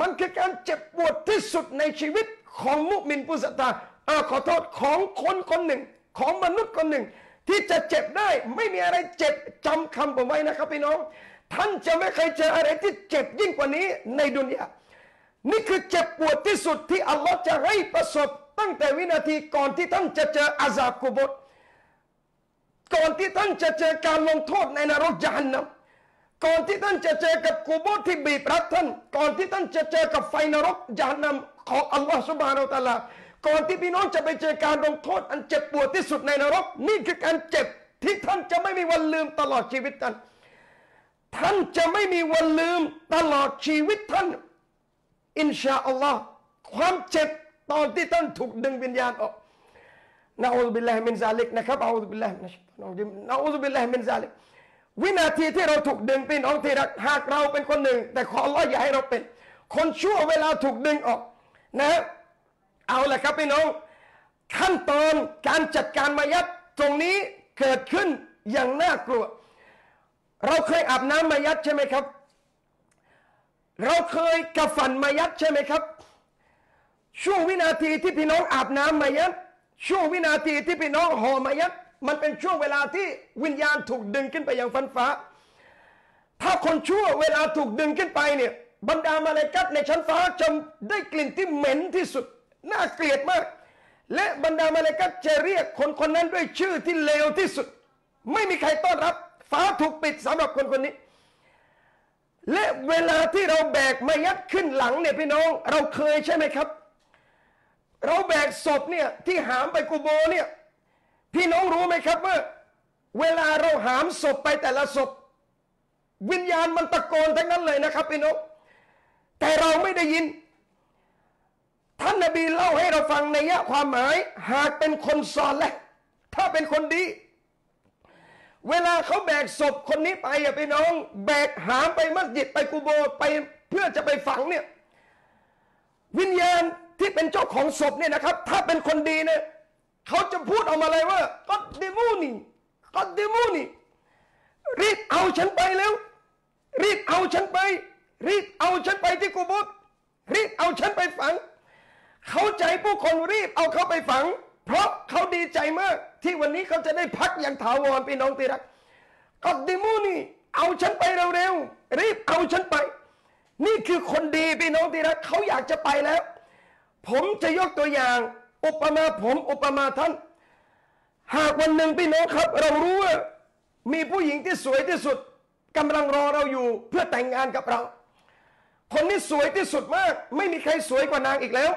มันคือการเจ็บปวดที่สุดในชีวิตของมุมินผู้ศรัทธาอ่าขอโทษของคนคนหนึ่งของมนุษย์คนหนึ่งที่จะเจ็บได้ไม่มีอะไรเจ็บจำคำผมไว้นะครับพี่น้องท่านจะไม่เคยเจออะไรที่เจ็บยิ่งกว่านี้ในดุนยานี่คือเจ็บปวดที่สุดที่อัลลอฮ์จะให้ประสบตั้งแต่วินาทีก่อนที่ท่านจะเจออาซาบกุบรก่อนที่ท่านจะเจอการลงโทษในนรกญะฮันนัมก่อนที่ท่านจะเจอกับกุโบร์ที่บีบรัดท่านก่อนที่ท่านจะเจอกับไฟนรกญะฮันนัมของอัลลอฮฺซุบฮานะฮูวะตะอาลาก่อนที่พี่น้องจะไปเจอการลงโทษอันเจ็บปวดที่สุดในนรกนี่คือการเจ็บที่ท่านจะไม่มีวันลืมตลอดชีวิตท่านท่านจะไม่มีวันลืมตลอดชีวิตท่านอินชาอัลลอฮฺความเจ็บตอนที่ท่านถูกดึงวิญญาณออกนะอูซุบิลลาฮิมินซาลิกนะครับนะอูซุบิลลาฮิมินชะฏอนนะอูซุบิลลาฮิมินซาลิกวินาทีที่เราถูกดึงพี่น้องที่รักหากเราเป็นคนหนึ่งแต่ขออัลเลาะห์อย่าให้เราเป็นคนชั่วเวลาถูกดึงออกนะเอาละครับพี่น้องขั้นตอนการจัดการมายัดตรงนี้เกิดขึ้นอย่างน่ากลัวเราเคยอาบน้ำมายัดใช่ไหมครับเราเคยกระฝันมายัดใช่ไหมครับช่วงวินาทีที่พี่น้องอาบน้ำมายัดช่วงวินาทีที่พี่น้องห่อมายัดมันเป็นช่วงเวลาที่วิญญาณถูกดึงขึ้นไปอย่างฟันฟ้าถ้าคนชั่วเวลาถูกดึงขึ้นไปเนี่ยบรรดามาลาอิกะฮ์ในชั้นฟ้าจะได้กลิ่นที่เหม็นที่สุดน่าเกลียดมากและบรรดามาลาอิกะฮ์จะเรียกคนคนนั้นด้วยชื่อที่เลวที่สุดไม่มีใครต้อนรับฟ้าถูกปิดสำหรับคนคนนี้และเวลาที่เราแบกมายัดขึ้นหลังเนี่ยพี่น้องเราเคยใช่ไหมครับเราแบกศพเนี่ยที่หามไปกุโบร์เนี่ยพี่น้องรู้ไหมครับว่าเวลาเราหามศพไปแต่ละศพวิญญาณมันตะโกนทั้งนั้นเลยนะครับพี่น้องแต่เราไม่ได้ยินท่านนบีเล่าให้เราฟังในยะความหมายหากเป็นคนซอและถ้าเป็นคนดีเวลาเขาแบกศพคนนี้ไปอะพี่น้องแบกหามไปมัสยิดไปกุโบร์ไปเพื่อจะไปฝังเนี่ยวิญญาณที่เป็นเจ้าของศพเนี่ยนะครับถ้าเป็นคนดีเนี่ยเขาจะพูดออกมาเลยว่ากัดดิมูนีกัดดิมูนีรีบเอาฉันไปแล้วรีบเอาฉันไปรีบเอาฉันไปที่กุโบร์รีบเอาฉันไปฝังเขาใจผู้คนรีบเอาเขาไปฝังเพราะเขาดีใจมากที่วันนี้เขาจะได้พักอย่างถาวรพี่น้องที่รักกัดดิมูนีเอาฉันไปเร็วๆรีบเอาฉันไปนี่คือคนดีพี่น้องที่รักเขาอยากจะไปแล้วผมจะยกตัวอย่างอุปมาผมอุปมาท่านหากวันหนึ่งพี่น้องครับเรารู้ว่ามีผู้หญิงที่สวยที่สุดกำลังรอเราอยู่เพื่อแต่งงานกับเราคนนี้สวยที่สุดมากไม่มีใครสวยกว่านางอีกแล้ว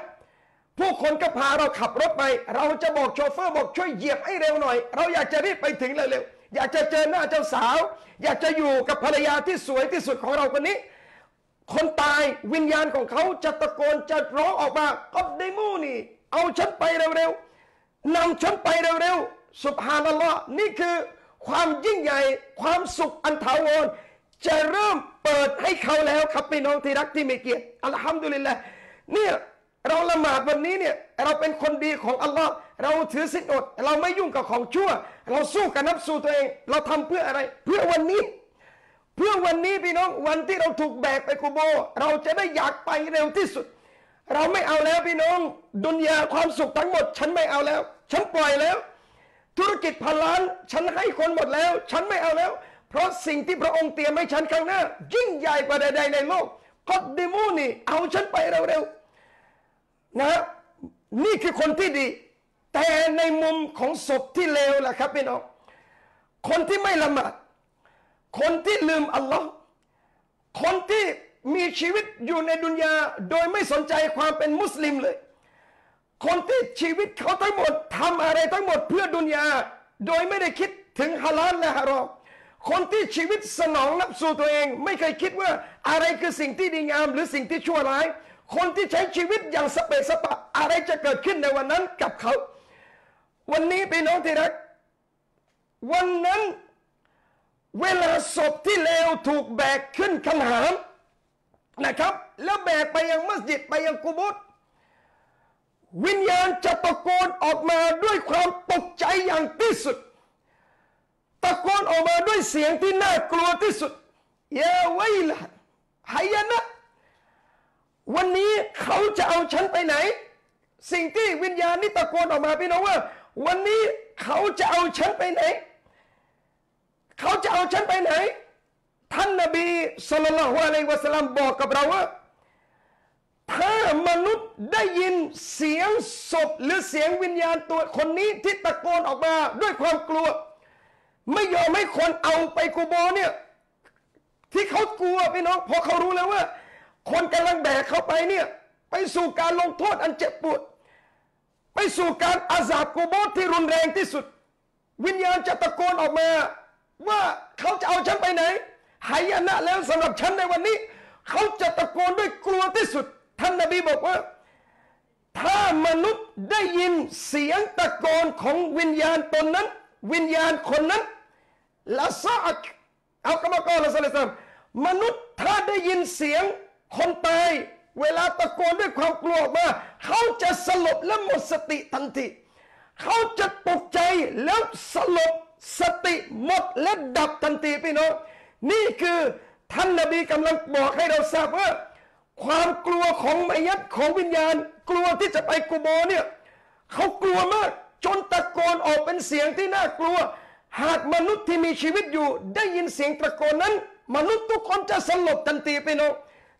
ผู้คนก็พาเราขับรถไปเราจะบอกโชเฟอร์บอกช่วยเหยียบให้เร็วหน่อยเราอยากจะรีบไปถึงเร็วๆอยากจะเจอหน้าเจ้าสาวอยากจะอยู่กับภรรยาที่สวยที่สุดของเราคนนี้คนตายวิญญาณของเขาจะตะโกนจะร้องออกมาก็ได้มู่นี่เอาฉันไปเร็วๆนำฉันไปเร็วๆซุบฮานัลลอฮ์นี่คือความยิ่งใหญ่ความสุขอันถาวรจะเริ่มเปิดให้เขาแล้วครับพี่น้องที่รักที่มีเกียรติอัลฮัมดุลิลละห์เนี่ยเราละหมาดวันนี้เนี่ยเราเป็นคนดีของอัลลอฮ์เราถือศีลอดเราไม่ยุ่งกับของชั่วเราสู้กับนัฟซูตัวเองเราทำเพื่ออะไรเพื่อวันนี้เพื่อวันนี้พี่น้องวันที่เราถูกแบกไปกุโบร์เราจะได้อยากไปเร็วที่สุดเราไม่เอาแล้วพี่น้องดุนยาความสุขทั้งหมดฉันไม่เอาแล้วฉันปล่อยแล้วธุรกิจพันล้านฉันให้คนหมดแล้วฉันไม่เอาแล้วเพราะสิ่งที่พระองค์เตรียมให้ฉันข้างหน้ายิ่งใหญ่กว่าใดๆในโลกกัดดิมูนี่เอาฉันไปเร็วๆนะนี่คือคนที่ดีแต่ในมุมของศพที่เลวล่ะครับพี่น้องคนที่ไม่ละหมาดคนที่ลืมอัลลอฮ์คนที่มีชีวิตอยู่ในดุนยาโดยไม่สนใจความเป็นมุสลิมเลยคนที่ชีวิตเขาทั้งหมดทำอะไรทั้งหมดเพื่อดุนยาโดยไม่ได้คิดถึงฮาลาลและฮารอมคนที่ชีวิตสนองนับสู่ตัวเองไม่เคยคิดว่าอะไรคือสิ่งที่ดีงามหรือสิ่งที่ชั่วร้ายคนที่ใช้ชีวิตอย่างสเปะสปะอะไรจะเกิดขึ้นในวันนั้นกับเขาวันนี้พี่น้องที่รักวันนั้นเวลาศพที่เลวถูกแบกขึ้นคันหามนะครับแล้วแบกไปยังมัสยิดไปยังกุโบร์วิญญาณจะตะโกนออกมาด้วยความตกใจอย่างที่สุดตะ ะโกนออกมาด้วยเสียงที่น่ากลัวที่สุดยาไวละหายนะวันนี้เขาจะเอาฉันไปไหนสิ่งที่วิญญาณนี่ตะโกนออกมาพี่น้องว่าวันนี้เขาจะเอาฉันไปไหนเขาจะเอาฉันไปไหนท่านนบีศ็อลลัลลอฮุอะลัยฮิวะซัลลัมบอกกับเราว่าถ้ามนุษย์ได้ยินเสียงศพหรือเสียงวิญญาณตัวคนนี้ที่ตะโกนออกมาด้วยความกลัวไม่ยอมให้คนเอาไปกูโบเนี่ยที่เขากลัวพี่น้องเพราะเขารู้แล้วว่าคนกำลังแบกเขาไปเนี่ยไปสู่การลงโทษอันเจ็บปวดไปสู่การอาซาบกูโบที่รุนแรงที่สุดวิญญาณจะตะโกนออกมาว่าเขาจะเอาฉันไปไหนหายนะแล้วสำหรับฉันในวันนี้เขาจะตะโกนด้วยกลัวที่สุดท่านนบีบอกว่าถ้ามนุษย์ได้ยินเสียงตะโกนของวิญญาณตนนั้นวิญญาณคนนั้นละซะอักเอากรรมกรละซะละซัมมนุษย์ถ้าได้ยินเสียงคนตายเวลาตะโกนด้วยความกลัวออกมาเขาจะสลบและหมดสติทันทีเขาจะตกใจแล้วสลบสติหมดและดับทันทีพี่น้องนี่คือท่านนบีกำลังบอกให้เราทราบว่าความกลัวของมัยยัตของวิญญาณกลัวที่จะไปกุโบร์เนี่ยเขากลัวมากจนตะโกนออกเป็นเสียงที่น่ากลัวหากมนุษย์ที่มีชีวิตอยู่ได้ยินเสียงตะโกนนั้นมนุษย์ทุกคนจะสลบทันทีพี่น้อง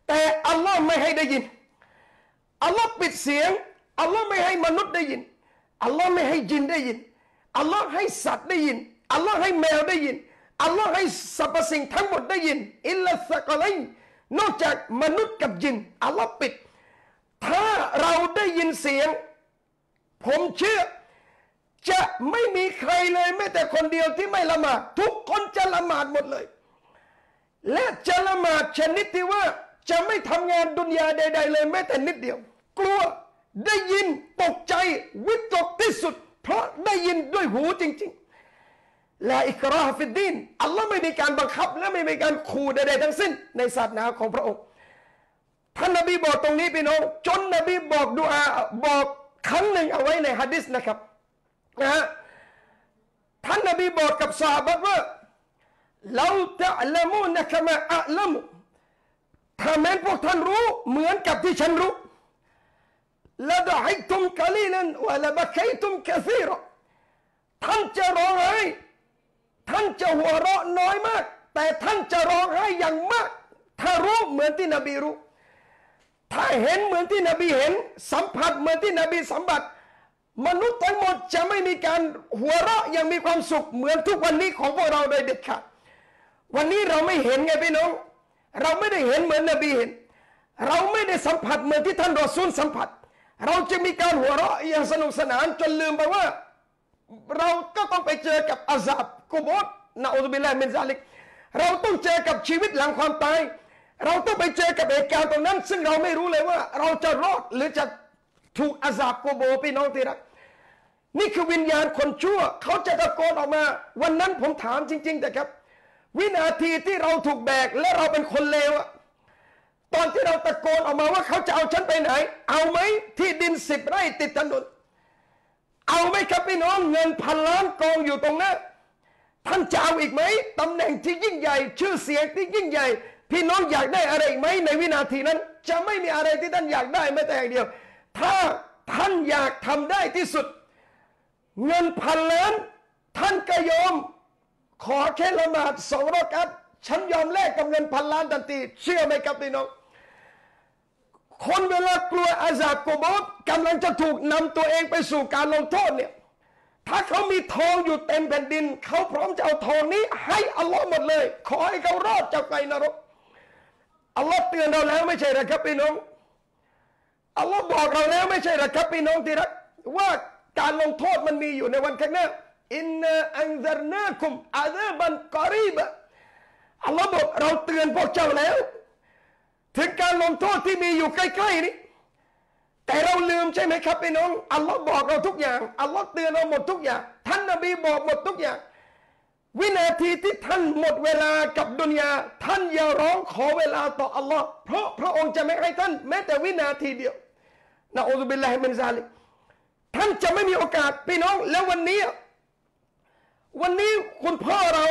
แต่อัลลอฮ์ไม่ให้ได้ยินอัลลอฮ์ปิดเสียงอัลลอฮ์ไม่ให้มนุษย์ได้ยินอัลลอฮ์ไม่ให้ยินได้ยินอัลลอฮ์ให้สัตว์ได้ยินอัลลอฮ์ให้แมวได้ยินอัลลอฮ์ให้สรรพสิ่งทั้งหมดได้ยินอิลลัสกะลัยนอกจากมนุษย์กับยินอัลลอฮ์ปิดถ้าเราได้ยินเสียงผมเชื่อจะไม่มีใครเลยแม้แต่คนเดียวที่ไม่ละหมาดทุกคนจะละหมาดหมดเลยและจะละหมาดชนิดที่ว่าจะไม่ทำงานดุนยาใดๆเลยแม้แต่นิดเดียวกลัวได้ยินตกใจวิตกที่สุดเพราะได้ยินด้วยหูจริงๆลาอิกราฮะฟิดดีนอัลลอฮ์ไม่มีการบังคับและไม่มีการขู่ใดๆทั้งสิ้นในศาสนาของพระองค์ท่านนบีบอกตรงนี้พี่น้องจนนบีบอกดุอาบอกครั้งหนึ่งเอาไว้ในหะดีษนะครับนะฮะท่านนบีบอกกับซอฮาบะห์ว่าเราจะละมูนะกะมาอะละมถ้าแม้พวกท่านรู้เหมือนกับที่ฉันรู้ละดะอิตุมกะลีลันวะละบะกัยตุมกะซีรอท่านจะร้องไห้ท่านจะหัวเราะน้อยมากแต่ท่านจะร้องไห้อย่างมากถ้ารู้เหมือนที่นบีรู้ถ้าเห็นเหมือนที่นบีเห็นสัมผัสเหมือนที่นบีสัมผัสมนุษย์ทั้งหมดจะไม่มีการหัวเราะยังมีความสุขเหมือนทุกวันนี้ของพวกเราโดยเด็ดขาดวันนี้เราไม่เห็นไงพี่น้องเราไม่ได้เห็นเหมือนนบีเห็นเราไม่ได้สัมผัสเหมือนที่ท่านรอซูลสัมผัสเราจะมีการหัวเราะอย่างสนุกสนานจนลืมไปว่าเราก็ต้องไปเจอกับอาซาบกุโบร์นะอูซุบิลลาฮิมินซาลิกเราต้องเจอกับชีวิตหลังความตายเราต้องไปเจอกับเหตุการณ์ตรงนั้นซึ่งเราไม่รู้เลยว่าเราจะรอดหรือจะถูกอาซาบกุโบร์พี่น้องที่รักนี่คือวิญญาณคนชั่วเขาจะตะโกนออกมาวันนั้นผมถามจริงๆนะครับวินาทีที่เราถูกแบกและเราเป็นคนเลวตอนที่เราตะโกนออกมาว่าเขาจะเอาฉันไปไหนเอาไหมที่ดินสิบไร่ติดถนนเอาไหมครับพี่น้องเงินพันล้านกองอยู่ตรงนั้นท่านจะเอาอีกไหมตำแหน่งที่ยิ่งใหญ่ชื่อเสียงที่ยิ่งใหญ่พี่น้องอยากได้อะไรอีกไหมในวินาทีนั้นจะไม่มีอะไรที่ท่านอยากได้แม้แต่อย่างเดียวถ้าท่านอยากทำได้ที่สุดเงินพันล้านท่านก็ยอมขอแค่ละหมาดสองรอกอัตฉันยอมแลกกับเงินพันล้านทันทีเชื่อไหมครับพี่น้องคนเวลากลัวอาซาบกุโบร์กำลังจะถูกนำตัวเองไปสู่การลงโทษเนี่ยถ้าเขามีทองอยู่เต็มแผ่นดินเขาพร้อมจะเอาทองนี้ให้อัลลอฮ์หมดเลยขอให้เขารอดจากไฟนรกอัลลอฮ์เตือนเราแล้วไม่ใช่หรือครับพี่น้องอัลลอฮ์บอกเราแล้วไม่ใช่หรือครับพี่น้องที่รักว่าการลงโทษมันมีอยู่ในวันข้างหน้าอินนาอันซารนาคุมอาซาบันกอรีบะอัลลอฮ์บอกเราเตือนพวกเจ้าแล้วถึงการลงโทษที่มีอยู่ใกล้ๆนี้แต่เราลืมใช่ไหมครับพี่น้องอัลลอฮ์บอกเราทุกอย่างอัลลอฮ์เตือนเราหมดทุกอย่างท่านนบีบอกหมดทุกอย่างวินาทีที่ท่านหมดเวลากับดุนยาท่านอย่าร้องขอเวลาต่ออัลลอฮ์เพราะพระองค์จะไม่ให้ท่านแม้แต่วินาทีเดียวนะอูซุบิลลาฮิมินซาลิกท่านจะไม่มีโอกาสพี่น้องแล้ววันนี้ วันนี้คุณพ่อเรา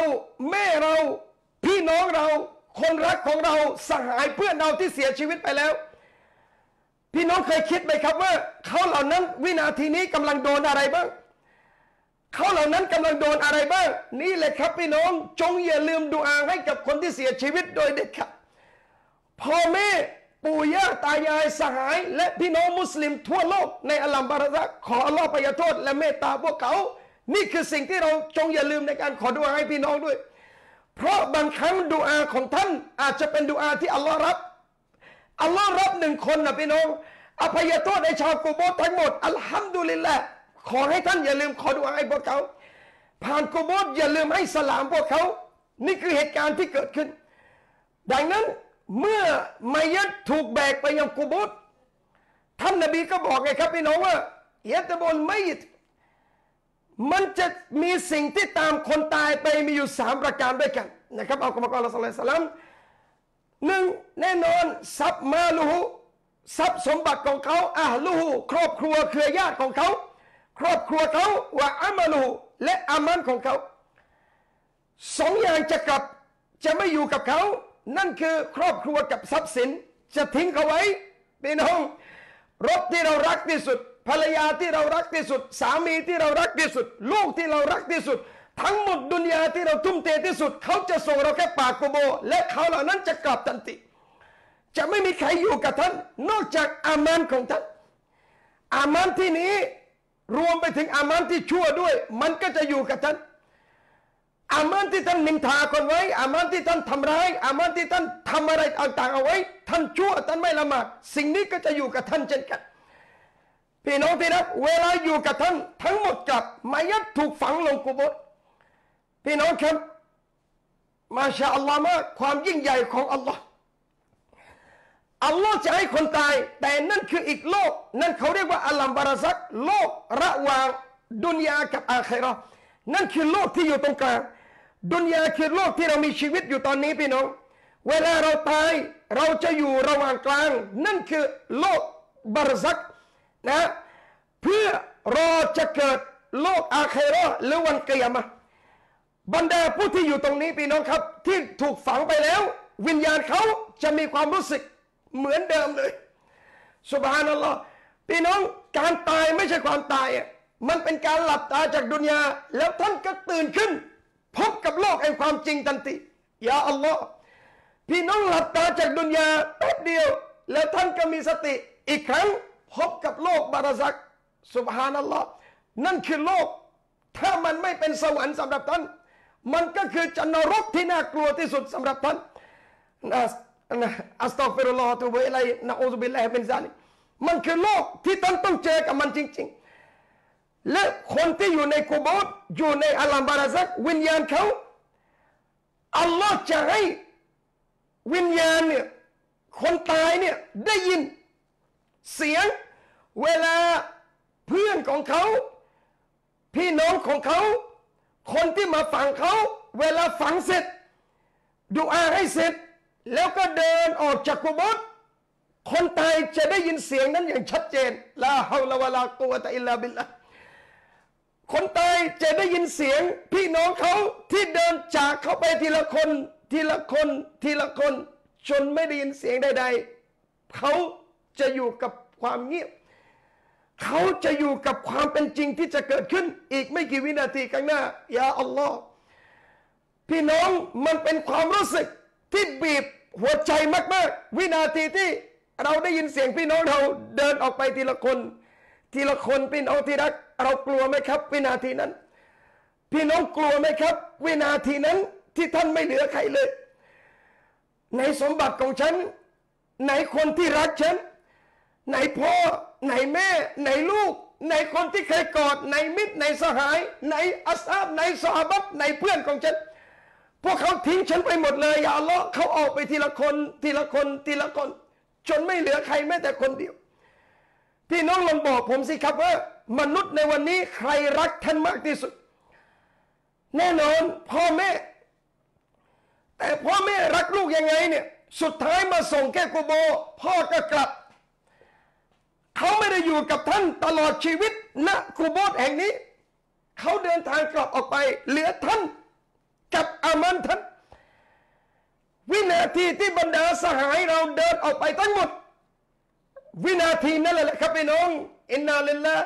แม่เราพี่น้องเราคนรักของเราสหายเพื่อนเราที่เสียชีวิตไปแล้วพี่น้องเคยคิดไหมครับว่าเขาเหล่านั้นวินาทีนี้กำลังโดนอะไรบ้างเขาเหล่านั้นกำลังโดนอะไรบ้างนี่แหละครับพี่น้องจงอย่าลืมดูอาให้กับคนที่เสียชีวิตโดยเด็ดขาดพ่อแม่ปู่ย่าตายายสหายและพี่น้องมุสลิมทั่วโลกในอัลลัมบารักขออัลลอฮฺอภัยโทษและเมตตาพวกเขานี่คือสิ่งที่เราจงอย่าลืมในการขอดุอาให้พี่น้องด้วยเพราะบางครั้งดุอาของท่านอาจจะเป็นดุอาที่อัลลอฮฺรับอัลลอฮฺรับหนึ่งคนนะพี่น้องอภัยโทษในชาวกูโบร์ทั้งหมดอัลฮัมดุลิลละขอให้ท่านอย่าลืมขอดุอาให้พวกเขาผ่านกูโบร์อย่าลืมให้สลามพวกเขานี่คือเหตุการณ์ที่เกิดขึ้นดังนั้นเมื่อมายัดถูกแบกไปยังกูโบร์ท่านนบีก็บอกไงครับพี่น้องว่าเยตบอลไม่มันจะมีสิ่งที่ตามคนตายไปมีอยู่สามประการด้วยกันนะครับอัลกุรอานอัลลอฮฺสัลลัลลอฮุอะลัยฮิวะซัลลัมหนึ่งแน่นอนทรัพย์มาลูฮุทรัพย์สมบัติของเขาอะห์ลูฮุครอบครัวเครือญาติของเขาครอบครัวเขาวะอามาลูฮุและอามันของเขาสองอย่างจะกลับจะไม่อยู่กับเขานั่นคือครอบครัวกับทรัพย์สินจะทิ้งเขาไว้พี่น้องรถที่เรารักที่สุดภรรยาที่เรารักที่สุดสามีที่เรารักที่สุดลูกที่เรารักที่สุดทั้งหมดดุนยาที่เราทุ่มเทที่สุดเขาจะส่งเราแค่ปากกูโบและเขาเหล่านั้นจะกลับทันทีจะไม่มีใครอยู่กับท่านนอกจากอามันของท่านอามันที่นี้รวมไปถึงอามันที่ชั่วด้วยมันก็จะอยู่กับท่านอามันที่ท่านนินทาคนไว้อามันที่ท่านทำร้ายอามันที่ท่านทำอะไรต่างๆเอาไว้ท่านชั่วท่านไม่ละหมาดสิ่งนี้ก็จะอยู่กับท่านเช่นกันพี่น้องที่รักเวลาอยู่กับท่านทั้งหมดกลับมายัดถูกฝังลงกุโบร์พี่น้องครับมาชาอัลลอฮ์มากความยิ่งใหญ่ของอัลลอฮ์อัลลอฮ์จะให้คนตายแต่นั่นคืออีกโลกนั่นเขาเรียกว่าอัลลัมบาราซักโลกระหว่างดุนยากับอาคิเราะห์นั่นคือโลกที่อยู่ตรงกลางดุนยาคือโลกที่เรามีชีวิตอยู่ตอนนี้พี่น้องเวลาเราตายเราจะอยู่ระหว่างกลางนั่นคือโลกบาราซักนะเพื่อรอจะเกิดโลกอาคิเราะห์หรือวันกิยามะห์บรรดาผู้ที่อยู่ตรงนี้พี่น้องครับที่ถูกฝังไปแล้ววิญญาณเขาจะมีความรู้สึกเหมือนเดิมเลยซุบฮานัลลอฮ์พี่น้องการตายไม่ใช่ความตายมันเป็นการหลับตาจากดุนยาแล้วท่านก็ตื่นขึ้นพบกับโลกแห่งความจริงทันทียาอัลลอฮ์พี่น้องหลับตาจากดุนยาแป๊บเดียวแล้วท่านก็มีสติอีกครั้งพบกับโลกบาราซักซุบฮานัลลอฮ์นั่นคือโลกถ้ามันไม่เป็นสวรรค์สำหรับท่านมันก็คือจันนรกที่น่ากลัวที่สุดสำหรับท่านอัสตัฆฟิรุลลอฮฺตุบะอิลัยฮินะอูซุบิลลาฮิมินซาลิกมันคือโลกที่ท่านต้องเจอกับมันจริงๆและคนที่อยู่ในกุโบร์อยู่ในอัลลัมบาราซักวิญญาณเขาอัลลอฮฺจะให้วิญญาณเนี่ยคนตายเนี่ยได้ยินเสียงเวลาเพื่อนของเขาพี่น้องของเขาคนที่มาฝังเขาเวลาฝังเสร็จดุอาให้เสร็จแล้วก็เดินออกจากกุโบร์คนตายจะได้ยินเสียงนั้นอย่างชัดเจนลาฮาวลาวะลากุวะตะอิลลาบิลละคนตายจะได้ยินเสียงพี่น้องเขาที่เดินจากเขาไปทีละคนทีละคนทีละคนจนไม่ได้ยินเสียงใดๆเขาจะอยู่กับความเงียบเขาจะอยู่กับความเป็นจริงที่จะเกิดขึ้นอีกไม่กี่วินาทีข้างหน้ายาอัลลอฮ์พี่น้องมันเป็นความรู้สึกที่บีบหัวใจมากๆวินาทีที่เราได้ยินเสียงพี่น้องเราเดินออกไปทีละคนทีละคนพี่น้องที่รักเรากลัวไหมครับวินาทีนั้นพี่น้องกลัวไหมครับวินาทีนั้นที่ท่านไม่เหลือใครเลยในสมบัติของฉันไหนคนที่รักฉันไหนพ่อไหนแม่ไหนลูกไหนคนที่เคยกอดไหนมิตรไหนสหายไหนอัสฮาบไหนซอฮาบะห์ไหนเพื่อนของฉันพวกเขาทิ้งฉันไปหมดเลยอย่าเลาะเขาออกไปทีละคนทีละคนทีละคนจนไม่เหลือใครแม้แต่คนเดียวพี่น้องลองบอกผมสิครับว่ามนุษย์ในวันนี้ใครรักท่านมากที่สุดแน่นอนพ่อแม่แต่พ่อแม่รักลูกยังไงเนี่ยสุดท้ายมาส่งแก้กูโบพ่อก็กลับเขาไม่ได้อยู่กับท่านตลอดชีวิตณกุโบร์แห่งนี้ เขาเดินทางกลับออกไปเหลือท่านกับอามันท่านวินาทีที่บรรดาสหายเราเดินออกไปทั้งหมดวินาทีนั่นแหละครับพี่น้องอินนาลิลลาห์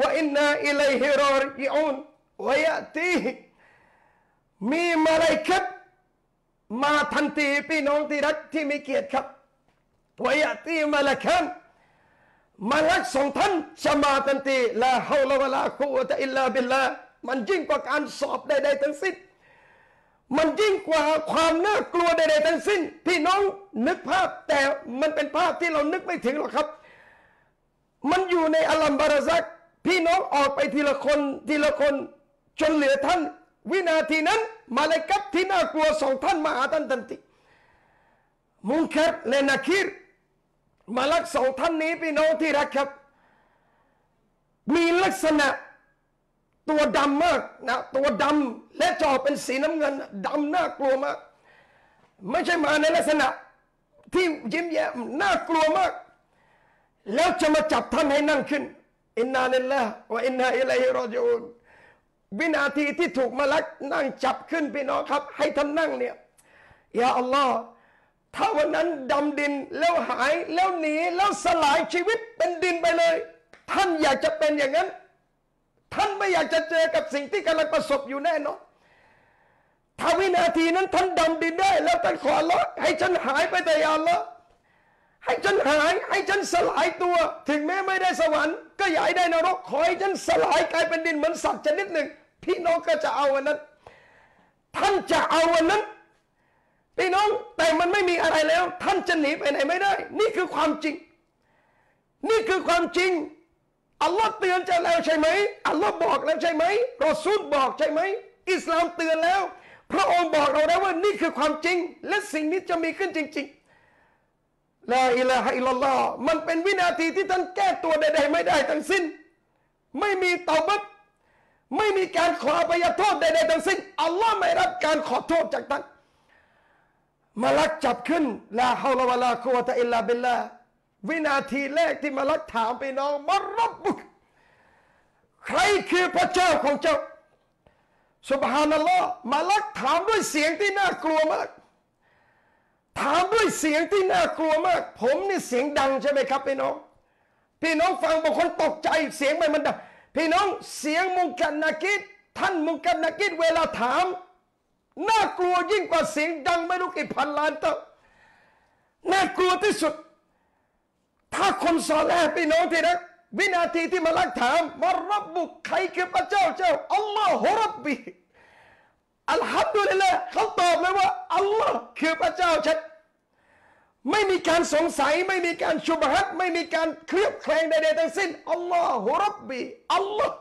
วะอินนาอิลัยฮิรอญิอูนวะยะตีมีมลาอิกะฮ์มาทันทีพี่น้องที่รักที่มีเกียรติครับวะยะตีมลาคันมาลักสองท่านจะมาทันทีลาฮาวลาวะลากุวะตะอิลลาบิลลาห์มันยิ่งกว่าการสอบใดๆทั้งสิ้นมันยิ่งกว่าความน่ากลัวใดๆทั้งสิ้นพี่น้องนึกภาพแต่มันเป็นภาพที่เรานึกไม่ถึงหรอกครับมันอยู่ในอัลลัมบาราซักพี่น้องออกไปทีละคนทีละคนจนเหลือท่านวินาทีนั้นมาลาอิกะฮ์ที่น่ากลัวสองท่านมาหาท่านทันทีมุนกัรและนะคีรมาลักสองท่านนี้พี่น้องที่รักครับมีลักษณะตัวดำมากนะตัวดำและจอเป็นสีน้ำเงินดำน่ากลัวมากไม่ใช่มาในลักษณะที่ยิ้มแย้มน่ากลัวมากแล้วจะมาจับท่านให้นั่งขึ้นอินนาลิลลาห์วะอินนาอิลัยฮิรอญิอูนวินาทีที่ถูกมาลักนั่งจับขึ้นพี่น้องครับให้ท่านนั่งเนี่ยยาอัลลอฮ์ถ้าวันนั้นดำดินแล้วหายแล้วหนีแล้วสลายชีวิตเป็นดินไปเลยท่านอยากจะเป็นอย่างนั้นท่านไม่อยากจะเจอกับสิ่งที่กำลังประสบอยู่แน่นอนถ้าวินาทีนั้นท่านดำดินได้แล้วท่านขออัลลอฮ์ให้ฉันหายไปแต่ยาอัลลอฮ์ให้ฉันหายให้ฉันสลายตัวถึงแม้ไม่ได้สวรรค์ก็อย่าให้ได้นรกขอให้ฉันสลายกลายเป็นดินเหมือนสัตว์ชนิดหนึ่งพี่น้องก็จะเอาวันนั้นท่านจะเอาวันนั้นพี่น้องแต่มันไม่มีอะไรแล้วท่านจะหนีไปไหนไม่ได้นี่คือความจริงนี่คือความจริงอัลลอฮ์เตือนจะแล้วใช่ไหมอัลลอฮ์บอกแล้วใช่ไหมรอซูลบอกใช่ไหมอิสลามเตือนแล้วพระองค์บอกเราแล้วว่านี่คือความจริงและสิ่งนี้จะมีขึ้นจริงๆลาอิลาฮะอิลลัลลอฮ์มันเป็นวินาทีที่ท่านแก้ตัวใดๆไม่ได้ทั้งสิ้นไม่มีเตาบัตไม่มีการขออภัยโทษใดๆทั้งสิ้นอัลลอฮ์ไม่รับการขอโทษจากท่านมาลักจับขึ้นลาฮาวลาวะลากุวะตะอิลลาบิลลาห์วินาทีแรกที่มาลักถามไปน้องมารับบุกใครคือพระเจ้าของเจ้าซุบฮานัลลอฮ์มาลักถามด้วยเสียงที่น่ากลัวมากถามด้วยเสียงที่น่ากลัวมากผมนี่เสียงดังใช่ไหมครับพี่น้องพี่น้องฟังบางคนตกใจเสียงมันมันดังพี่น้องเสียงมุนกัรนะกีรท่านมุนกัรนะกีรเวลาถามน่ากลัวยิ่งกว่าเสียงดังไม่รู้กี่พันล้านเท่าน่ากลัวที่สุดถ้าคนซอเลห์พี่น้องที่รักวินาทีที่มาลักถามมารับบุกใครคือพระเจ้าเจ้าอัลลอฮฺรับบีอัลฮัมดุลิลละเขาตอบเลยว่าอัลลอฮฺคือพระเจ้าฉันไม่มีการสงสัยไม่มีการชุบฮัดไม่มีการเคลือบแคลงใดๆทั้งสิ้นอัลลอฮฺรับบีอัลลอฮฺ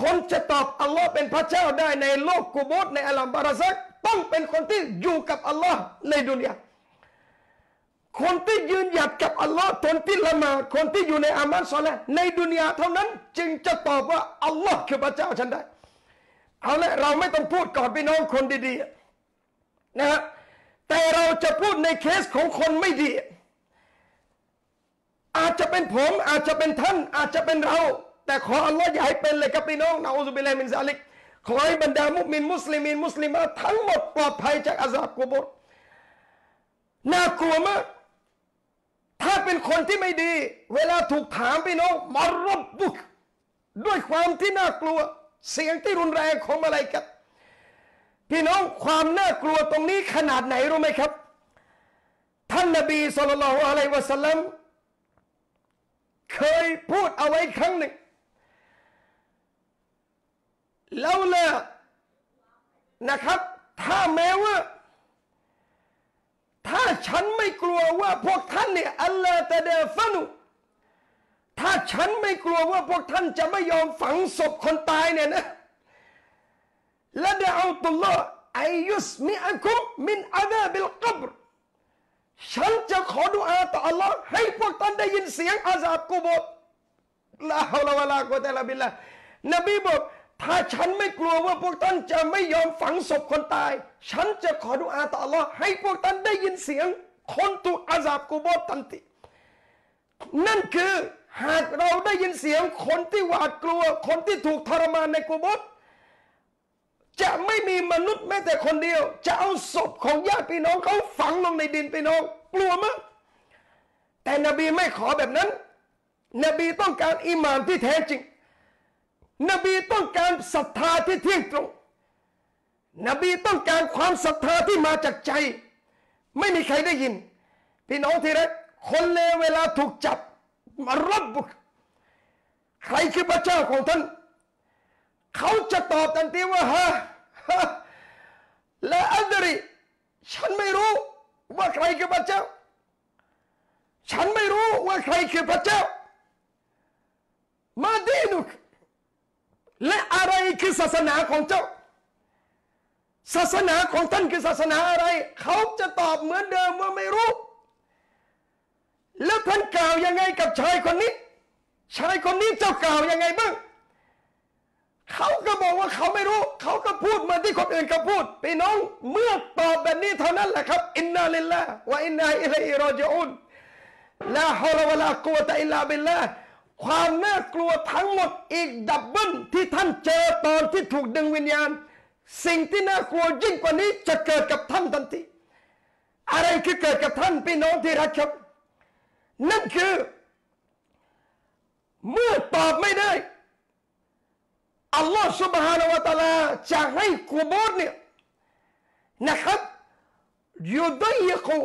คนจะตอบอัลลอฮ์เป็นพระเจ้าได้ในโลกกุโบร์ในอัลลัมบาราซักต้องเป็นคนที่อยู่กับอัลลอฮ์ในดุนยาคนที่ยืนหยัดกับอัลลอฮ์คนที่ละหมาดคนที่อยู่ในอามัลซอลิฮ์ในดุนยาเท่านั้นจึงจะตอบว่าอัลลอฮ์คือพระเจ้าฉันได้เอาละเราไม่ต้องพูดก่อนพี่น้องคนดีๆนะฮะแต่เราจะพูดในเคสของคนไม่ดีอาจจะเป็นผมอาจจะเป็นท่านอาจจะเป็นเราแต่ขออัลลอฮ์อย่าให้เป็นเลยกับพี่น้องนะอูซุบิลลาฮิมินซาลิกขอให้บรรดามุมินมุสลิมีนมุสลิมะห์ทั้งหมดปลอดภัยจากอาซาบกุโบรน่ากลัวมากถ้าเป็นคนที่ไม่ดีเวลาถูกถามพี่น้องมารับบุกด้วยความที่น่ากลัวเสียงที่รุนแรงของมลาอิกะฮ์พี่น้องความน่ากลัวตรงนี้ขนาดไหนรู้ไหมครับท่านนบีศ็อลลัลลอฮุอะลัยฮิวะซัลลัมเคยพูดเอาไว้ครั้งหนึ่งแล้วล่ะนะครับถ้าแม้ว่าถ้าฉันไม่กลัวว่าพวกท่านเนี่ยอัลลอฮฺตะเดฟันุถ้าฉันไม่กลัวว่าพวกท่านจะไม่ยอมฝังศพคนตายเนี่ยนะละดะอูตุลลอฮฺอัยยุสมิอะกุมมินอาซาบิลกับรฉันจะขอดุอาต่ออัลลอฮฺให้พวกท่านได้ยินเสียงอาซาบกุโบรลาฮาวลาวะลากุวะตะอิลลาบิลลาห์นบีบอกถ้าฉันไม่กลัวว่าพวกท่านจะไม่ยอมฝังศพคนตายฉันจะขอดุอาต่ออัลลอฮ์ให้พวกท่านได้ยินเสียงคนถูกอาซาบกุโบรทันทีนั่นคือ หากเราได้ยินเสียงคนที่หวาดกลัวคนที่ถูกทรมานในกูโบร์จะไม่มีมนุษย์แม้แต่คนเดียวจะเอาศพของญาติพี่น้องเขาฝังลงในดินพี่น้องกลัวมากแต่นบีไม่ขอแบบนั้นนบีต้องการอีหม่านที่แท้จริงนบีต้องการศรัทธาที่เที่ยงตรงนบีต้องการความศรัทธาที่มาจากใจไม่มีใครได้ยินพี่น้องที่รักคนเลวเวลาถูกจับมารับบุกใครคือพระเจ้าของท่านเขาจะตอบทันทีว่าฮะละอัดริฉันไม่รู้ว่าใครคือพระเจ้าฉันไม่รู้ว่าใครคือพระเจ้ามาดีนุกและอะไรคือศาสนาของเจ้าศาสนาของท่านคือศาสนาอะไรเขาจะตอบเหมือนเดิมว่าไม่รู้แล้วท่านกล่าวยังไงกับชายคนนี้ชายคนนี้เจ้ากล่าวยังไงบ้างเขาก็บอกว่าเขาไม่รู้เขาก็พูดมาที่คนอื่นก็พูดพี่น้องเมื่อตอบแบบนี้เท่านั้นแหละครับอินนาลิลลาฮ์วะอินนาอิลัยฮิรอญิอูนลาฮอละวะลากุวะตะอิลลาบิลลาฮ์ความน่ากลัวทั้งหมดอีกดับเบิ้ลที่ท่านเจอตอนที่ถูกดึงวิญญาณสิ่งที่น่ากลัวยิ่งกว่านี้จะเกิดกับท่านทันทีอะไรคือเกิดกับท่านพี่น้องที่รักครับนั่นคือเมื่อตอบไม่ได้อัลลอฮฺซุบฮานะฮูวะตะอาลาจะให้กุโบร์เนี่ยนะครับยุดัยกุ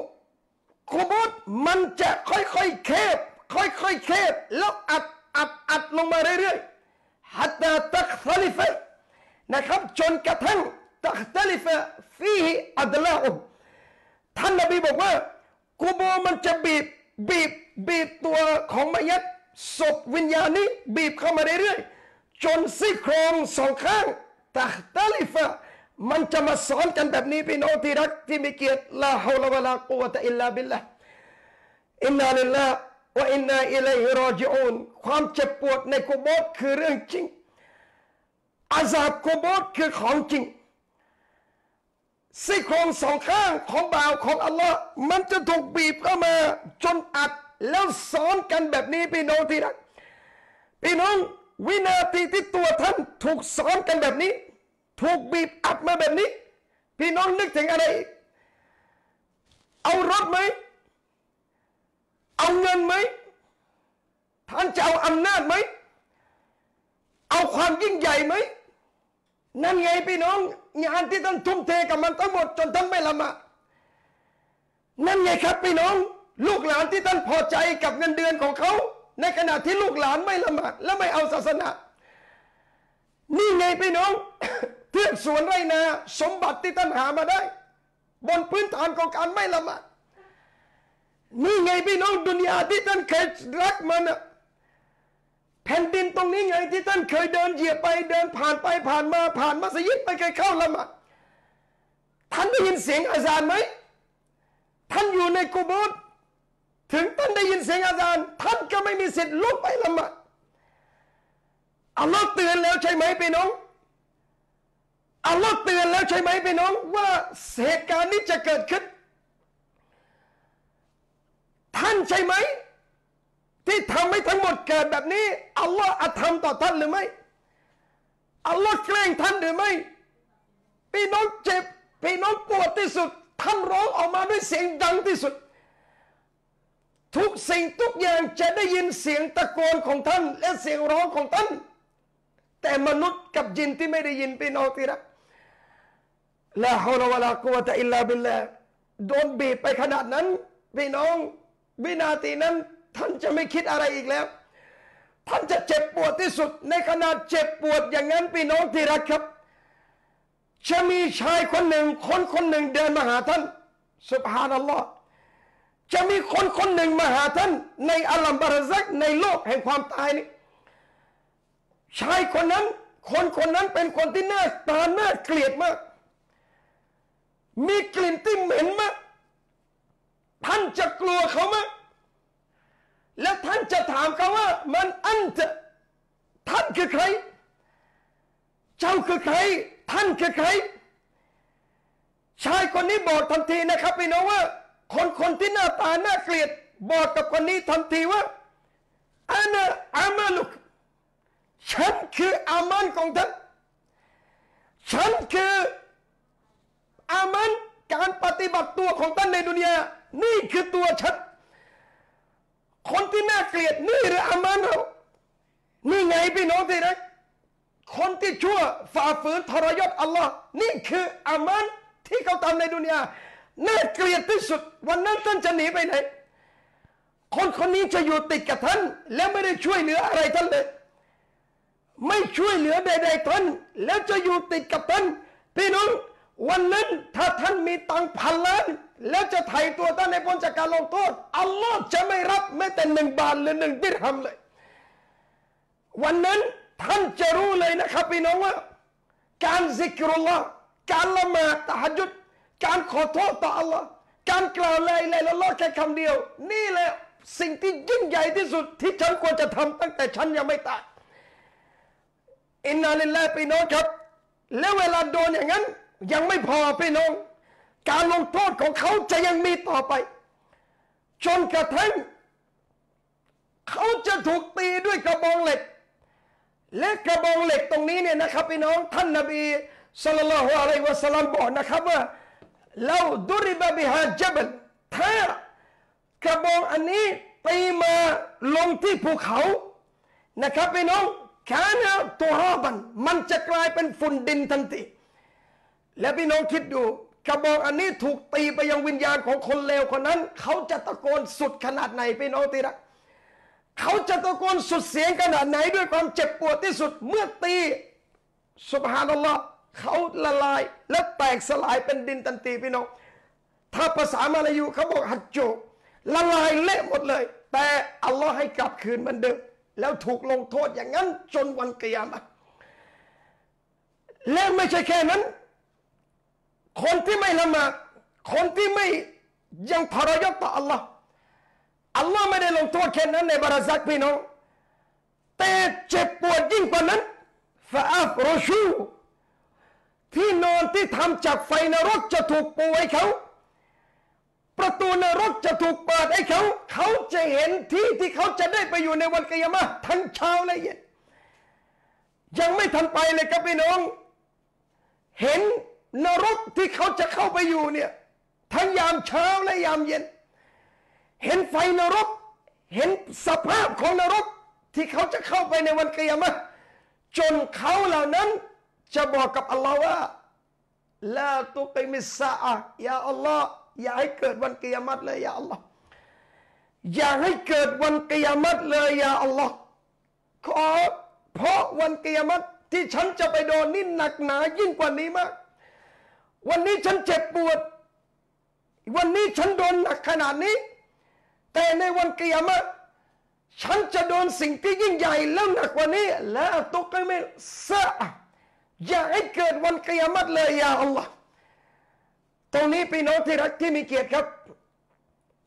กุโบร์มันจะค่อยๆแคบค่อยๆแคบแล้วอัดอัดอัดลงมาเรื่อยๆฮัตตาตักซลิฟะนะครับจนกระทั่งตักซลิฟะฟีฮิอัดลาอุท่านนบีบอกว่ากุโบร์มันจะบีบบีบบีบตัวของมัยยิตศพวิญญาณนี้บีบเข้ามาเรื่อยๆจนซี่โครงสองข้างตักตะลิฟะมันจะมาสอนกันแบบนี้พี่น้องที่รักที่มีเกียรติลาฮอละวะลากุวะตะอิลลาบิลลาฮ์อินนาลิลลาฮ์วะอินนาอิลัยฮิรอญิอูนความเจ็บปวดในกุโบร์คือเรื่องจริงอาซาบกุโบร์คือของจริงซี่โครงสองข้างของบ่าวของอัลลอฮ์มันจะถูกบีบเข้ามาจนอัดแล้วสอนกันแบบนี้พี่น้องที่รักพี่น้องวินาทีที่ตัวท่านถูกสอนกันแบบนี้ถูกบีบอัดมาแบบนี้พี่น้องนึกถึงอะไรเอารถไหมเอาเงินไหมท่านจะเอาอำนาจไหมเอาความยิ่งใหญ่ไหมนั่นไงพี่น้องงานที่ท่านทุ่มเทกับมันทั้งหมดจนท่านไม่ละหมาดนั่นไงครับพี่น้องลูกหลานที่ท่านพอใจกับเงินเดือนของเขาในขณะที่ลูกหลานไม่ละหมาดและไม่เอาศาสนานี่ไงพี่น้อง เทือกสวนไรนาสมบัติที่ท่านหามาได้บนพื้นฐานของการไม่ละหมาดนี่ไงพี่น้องดุนยาที่ท่านเคยรักมันแผ่นดินตรงนี้ไงที่ท่านเคยเดินเหยียบไปเดินผ่านไปผ่านมาผ่านมัสยิดไปเคยเข้าละหมาดท่านได้ยินเสียงอาซานไหมท่านอยู่ในกุโบร์ถึงท่านได้ยินเสียงอาซานท่านก็ไม่มีสิทธิ์ลุกไปละหมาดอัลลอฮ์เตือนแล้วใช่ไหมพี่น้องอัลลอฮ์เตือนแล้วใช่ไหมพี่น้องว่าเหตุการณ์นี้จะเกิดขึ้นท่านใช่ไหมที่ทำให้ทั้งหมดเกิดแบบนี้อัลลอฮ์อาธรรมต่อท่านหรือไม่อัลลอฮ์แกล้งท่านหรือไม่พี่น้องเจ็บพี่น้องปวดที่สุดท่านร้องออกมาด้วยเสียงดังที่สุดทุกสิ่งทุกอย่างจะได้ยินเสียงตะโกนของท่านและเสียงร้องของท่านแต่มนุษย์กับยินที่ไม่ได้ยินพี่น้องที่รักลาฮอละวะลากุวะตะอิลลาบิลลาฮ์โดนบีบไปขนาดนั้นพี่น้องวินาทีนั้นท่านจะไม่คิดอะไรอีกแล้วท่านจะเจ็บปวดที่สุดในขนาดเจ็บปวดอย่างนั้นพี่น้องที่รักครับจะมีชายคนหนึ่งคนคนหนึ่งเดินมาหาท่านซุบฮานัลลอฮ์จะมีคนคนหนึ่งมาหาท่านในอัลลัมบาระซักในโลกแห่งความตายนี้ชายคนนั้นคนคนนั้นเป็นคนที่น่าตาน่าเกลียดมากมีกลิ่นที่เหม็นมากท่านจะกลัวเขามากและท่านจะถามเขาว่ามันอันจะท่านคือใครเจ้าคือใครท่านคือใครชายคนนี้บอกทันทีนะครับพี่น้องว่าคนคนที่หน้าตาน่าเกลียดบอกกับคนนี้ทันทีว่า อันนั้นอามัลุกฉันคืออามันของท่านฉันคืออามันการปฏิบัติตัวของท่านในดุนยานี่คือตัวฉันคนที่น่าเกลียดนี่หรืออามันเรานี่ไงพี่น้องที่รักคนที่ชั่วฝ่าฝืนทรยศอัลลอฮ์นี่คืออามันที่เขาทำในดุนยาน่าเกลียดที่สุดวันนั้นท่านจะหนีไปไหนคนคนนี้จะอยู่ติดกับท่านแล้วไม่ได้ช่วยเหลืออะไรท่านเลยไม่ช่วยเหลือใดๆท่านแล้วจะอยู่ติดกับท่านพี่น้องวันนั้นถ้าท่านมีตังพันล้านแล้วจะไถ่ตัวท่านในพ้นจากการลงโทษอัลลอฮ์จะไม่รับแม้แต่หนึ่งบาทหรือหนึ่งดิรฮัมเลยวันนั้นท่านจะรู้เลยนะครับพี่น้องว่าการซิกรุลลอฮ์การละหมาดตะฮัจญุดการขอโทษต่ออัลลอฮ์การกล่าวลาอิลาฮะอิลลัลลอฮ์แค่คำเดียวนี่แหละสิ่งที่ยิ่งใหญ่ที่สุดที่ฉันควรจะทำตั้งแต่ฉันยังไม่ตายอินนาลิลลาฮิพี่น้องครับแล้วเวลาโดนอย่างนั้นยังไม่พอพี่น้องการลงโทษของเขาจะยังมีต่อไปจนกระทั่งเขาจะถูกตีด้วยกระบองเหล็กและกระบองเหล็กตรงนี้เนี่ยนะครับพี่น้องท่านนบีศ็อลลัลลอฮุอะลัยฮิวะซัลลัมบอกนะครับว่าเราดุริบะบิฮาจับลถ้ากระบองอันนี้ตีมาลงที่ภูเขานะครับพี่น้องแค่นะตัวฮาบันมันจะกลายเป็นฝุ่นดินทันทีและพี่น้องคิดดูกระบอกอันนี้ถูกตีไปยังวิญญาณของคนเลวคนนั้นเขาจะตะโกนสุดขนาดไหนพี่น้องที่รักเขาจะตะโกนสุดเสียงขนาดไหนด้วยความเจ็บปวดที่สุดเมื่อตีซุบฮานัลลอฮ์เขาละลายและแตกสลายเป็นดินทันทีพี่น้องถ้าภาษามาลายูเขาบอกหัจโจละลายเละหมดเลยแต่อัลลอฮ์ให้กลับคืนมันเดิมแล้วถูกลงโทษอย่างนั้นจนวันกิยามะห์และไม่ใช่แค่นั้นคนที่ไม่ละหมาดคนที่ไม่ยังทรยศต่ออัลลอฮ์อัลลอฮ์ไม่ได้ลงโทษแค่นั้นในบารัซักพี่น้องแต่เจ็บปวดยิ่งกว่านั้นฟาอัฟรชูที่นอนที่ทำจากไฟนรกจะถูกปูให้เขาประตูนรกจะถูกเปิดให้เขาเขาจะเห็นที่ที่เขาจะได้ไปอยู่ในวันกิยามะห์ทั้งเช้าและเย็นยังไม่ทันไปเลยครับพี่น้องเห็นนรกที่เขาจะเข้าไปอยู่เนี่ยทั้งยามเช้าและยามเย็นเห็นไฟนรกเห็นสภาพของนรกที่เขาจะเข้าไปในวันกิยามะห์จนเขาเหล่านั้นจะบอกกับอัลลอฮ์ว่าลาตุกิมิสซาอะฮ์ยาอัลลอฮ์อย่าให้เกิดวันกิยามะห์เลยยาอัลลอฮ์อย่าให้เกิดวันกิยามะห์เลยยาอัลลอฮ์ขอเพราะวันกิยามะห์ที่ฉันจะไปโดนนี่หนักหนายิ่งกว่านี้มากวันนี้ฉันเจ็บปวดวันนี้ฉันโดนหนักขนาดนี้แต่ในวันกิยามะห์ฉันจะโดนสิ่งที่ยิ่งใหญ่แล้วหนักกว่านี้และตุกมิซะอย่าให้เกิดวันกิยามะห์เลยยาอัลลอฮ์ตรงนี้พี่น้องที่รักที่มีเกียรติครับ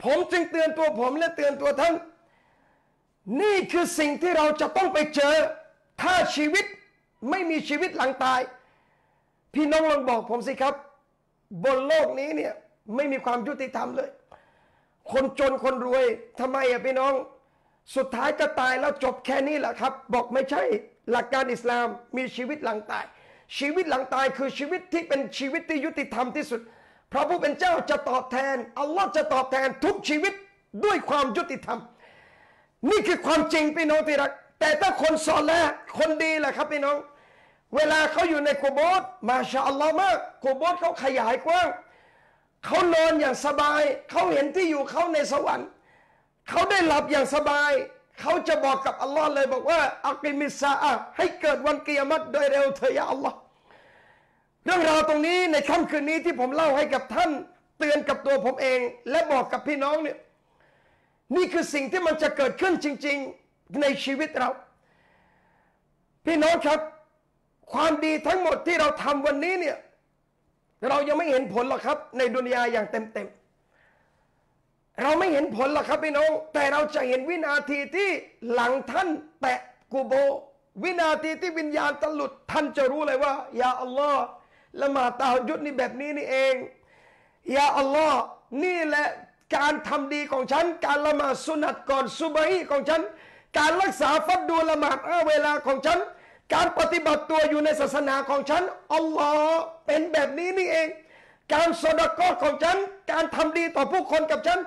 ผมจึงเตือนตัวผมและเตือนตัวท่านนี่คือสิ่งที่เราจะต้องไปเจอถ้าชีวิตไม่มีชีวิตหลังตายพี่น้องลองบอกผมสิครับบนโลกนี้เนี่ยไม่มีความยุติธรรมเลยคนจนคนรวยทำไมอะพี่น้องสุดท้ายจะตายแล้วจบแค่นี้แหละครับบอกไม่ใช่หลักการอิสลามมีชีวิตหลังตายชีวิตหลังตายคือชีวิตที่เป็นชีวิตที่ยุติธรรมที่สุดพระผู้เป็นเจ้าจะตอบแทนอัลลอฮ์จะตอบแทนทุกชีวิตด้วยความยุติธรรมนี่คือความจริงพี่น้องที่รักแต่ถ้าคนซอละห์คนดีแหละครับพี่น้องเวลาเขาอยู่ในกุโบร์มาชาอัลลอฮ์มากกุโบร์เขาขยายกว้างเขานอนอย่างสบายเขาเห็นที่อยู่เขาในสวรรค์เขาได้หลับอย่างสบายเขาจะบอกกับอัลลอฮ์เลยบอกว่าอักิมิสซาอะห์ให้เกิดวันกิยามะห์โดยเร็วเถิดยาอัลลอฮ์เรื่องราวตรงนี้ในค่ำคืนนี้ที่ผมเล่าให้กับท่านเตือนกับตัวผมเองและบอกกับพี่น้องเนี่ยนี่คือสิ่งที่มันจะเกิดขึ้นจริงๆในชีวิตเราพี่น้องครับความดีทั้งหมดที่เราทำวันนี้เนี่ยเรายังไม่เห็นผลหรอกครับในดุนยาอย่างเต็มๆเราไม่เห็นผลหรอกครับพี่น้องแต่เราจะเห็นวินาทีที่หลังท่านแตะกูโบวินาทีที่วิญญาณตะหลุดท่านจะรู้เลยว่ายาอัลลอฮ์ละหมาดตะฮัจญุดนี่แบบนี้นี่เองยาอัลลอฮ์นี่แหละการทำดีของฉันการละหมาดสุนัตก่อนซุบฮีของฉัน การรักษาฟัดดูละหมาดเวลาของฉันการปฏิบัติตัวอยู่ในศาสนาของฉันอัลลอฮ์เป็นแบบนี้นี่เองการสดกอดของฉันการทำดีต่อผู้คนกับฉัน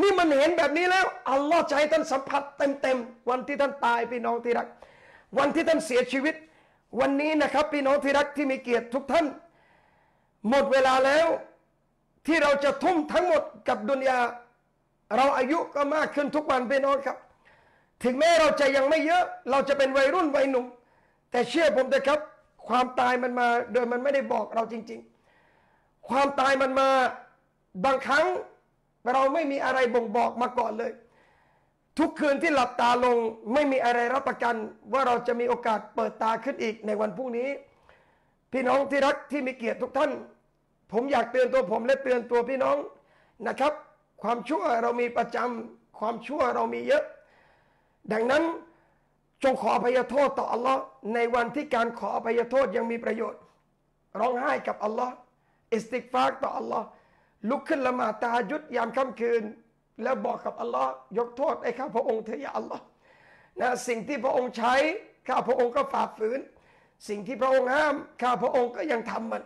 นี่มันเห็นแบบนี้แล้วอัลลอฮ์จะให้ท่านสัมผัสเต็มๆวันที่ท่านตายพี่น้องที่รักวันที่ท่านเสียชีวิตวันนี้นะครับพี่น้องที่รักที่มีเกียรติทุกท่านหมดเวลาแล้วที่เราจะทุ่มทั้งหมดกับดุนยาเราอายุก็มากขึ้นทุกวันพี่น้องครับถึงแม้เราจะยังไม่เยอะเราจะเป็นวัยรุ่นวัยหนุ่มแต่เชื่อผมเถอะครับความตายมันมาโดยมันไม่ได้บอกเราจริงๆความตายมันมาบางครั้งเราไม่มีอะไรบ่งบอกมาก่อนเลยทุกคืนที่หลับตาลงไม่มีอะไรรับประกันว่าเราจะมีโอกาสเปิดตาขึ้นอีกในวันพรุ่งนี้พี่น้องที่รักที่มีเกียรติทุกท่านผมอยากเตือนตัวผมและเตือนตัวพี่น้องนะครับความชั่วเรามีประจำความชั่วเรามีเยอะดังนั้นจงขออภัยโทษต่ออัลลอฮ์ในวันที่การขออภัยโทษยังมีประโยชน์ร้องไห้กับอัลลอฮ์อิสติฆฟารต่ออัลลอฮ์ลุกขึ้นละหมาดตะฮะญุดยามค่ำคืนแล้วบอกกับอัลลอฮ์ยกโทษไอ้ข้าพระองค์เถอะยาอัลลอฮ์นะสิ่งที่พระองค์ใช้ข้าพระองค์ก็ฝ่าฝืนสิ่งที่พระองค์ห้ามข้าพระองค์ก็ยังทำมัน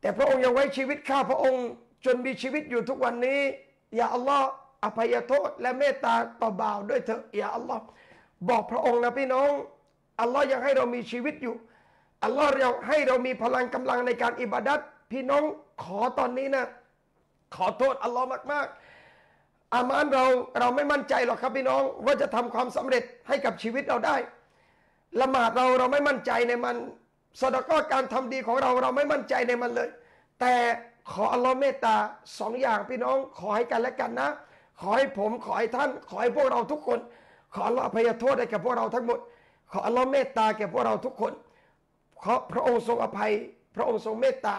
แต่พระองค์ยังไว้ชีวิตข้าพระองค์จนมีชีวิตอยู่ทุกวันนี้ยาอัลลอฮ์อภัยโทษและเมตตาต่อบ่าวด้วยเถอะยาอัลลอฮ์บอกพระองค์นะพี่น้องอัลลอฮ์ยังให้เรามีชีวิตอยู่อัลลอฮ์ยังให้เรามีพลังกำลังในการอิบาดัตพี่น้องขอตอนนี้นะขอโทษอัลลอฮ์มากๆอามานเราเราไม่มั่นใจหรอกครับพี่น้องว่าจะทำความสำเร็จให้กับชีวิตเราได้ละหมาดเราเราไม่มั่นใจในมันซอดาก้อการทำดีของเราเราไม่มั่นใจในมันเลยแต่ขออัลลอฮ์เมตตาสองอย่างพี่น้องขอให้กันและกันนะขอให้ผมขอให้ท่านขอให้พวกเราทุกคนขออัลลอฮ์อภัยโทษให้กับพวกเราทั้งหมดขออัลลอฮ์เมตตาแก่พวกเราทุกคนขอพระองค์ทรงอภัยพระองค์ทรงเมตตา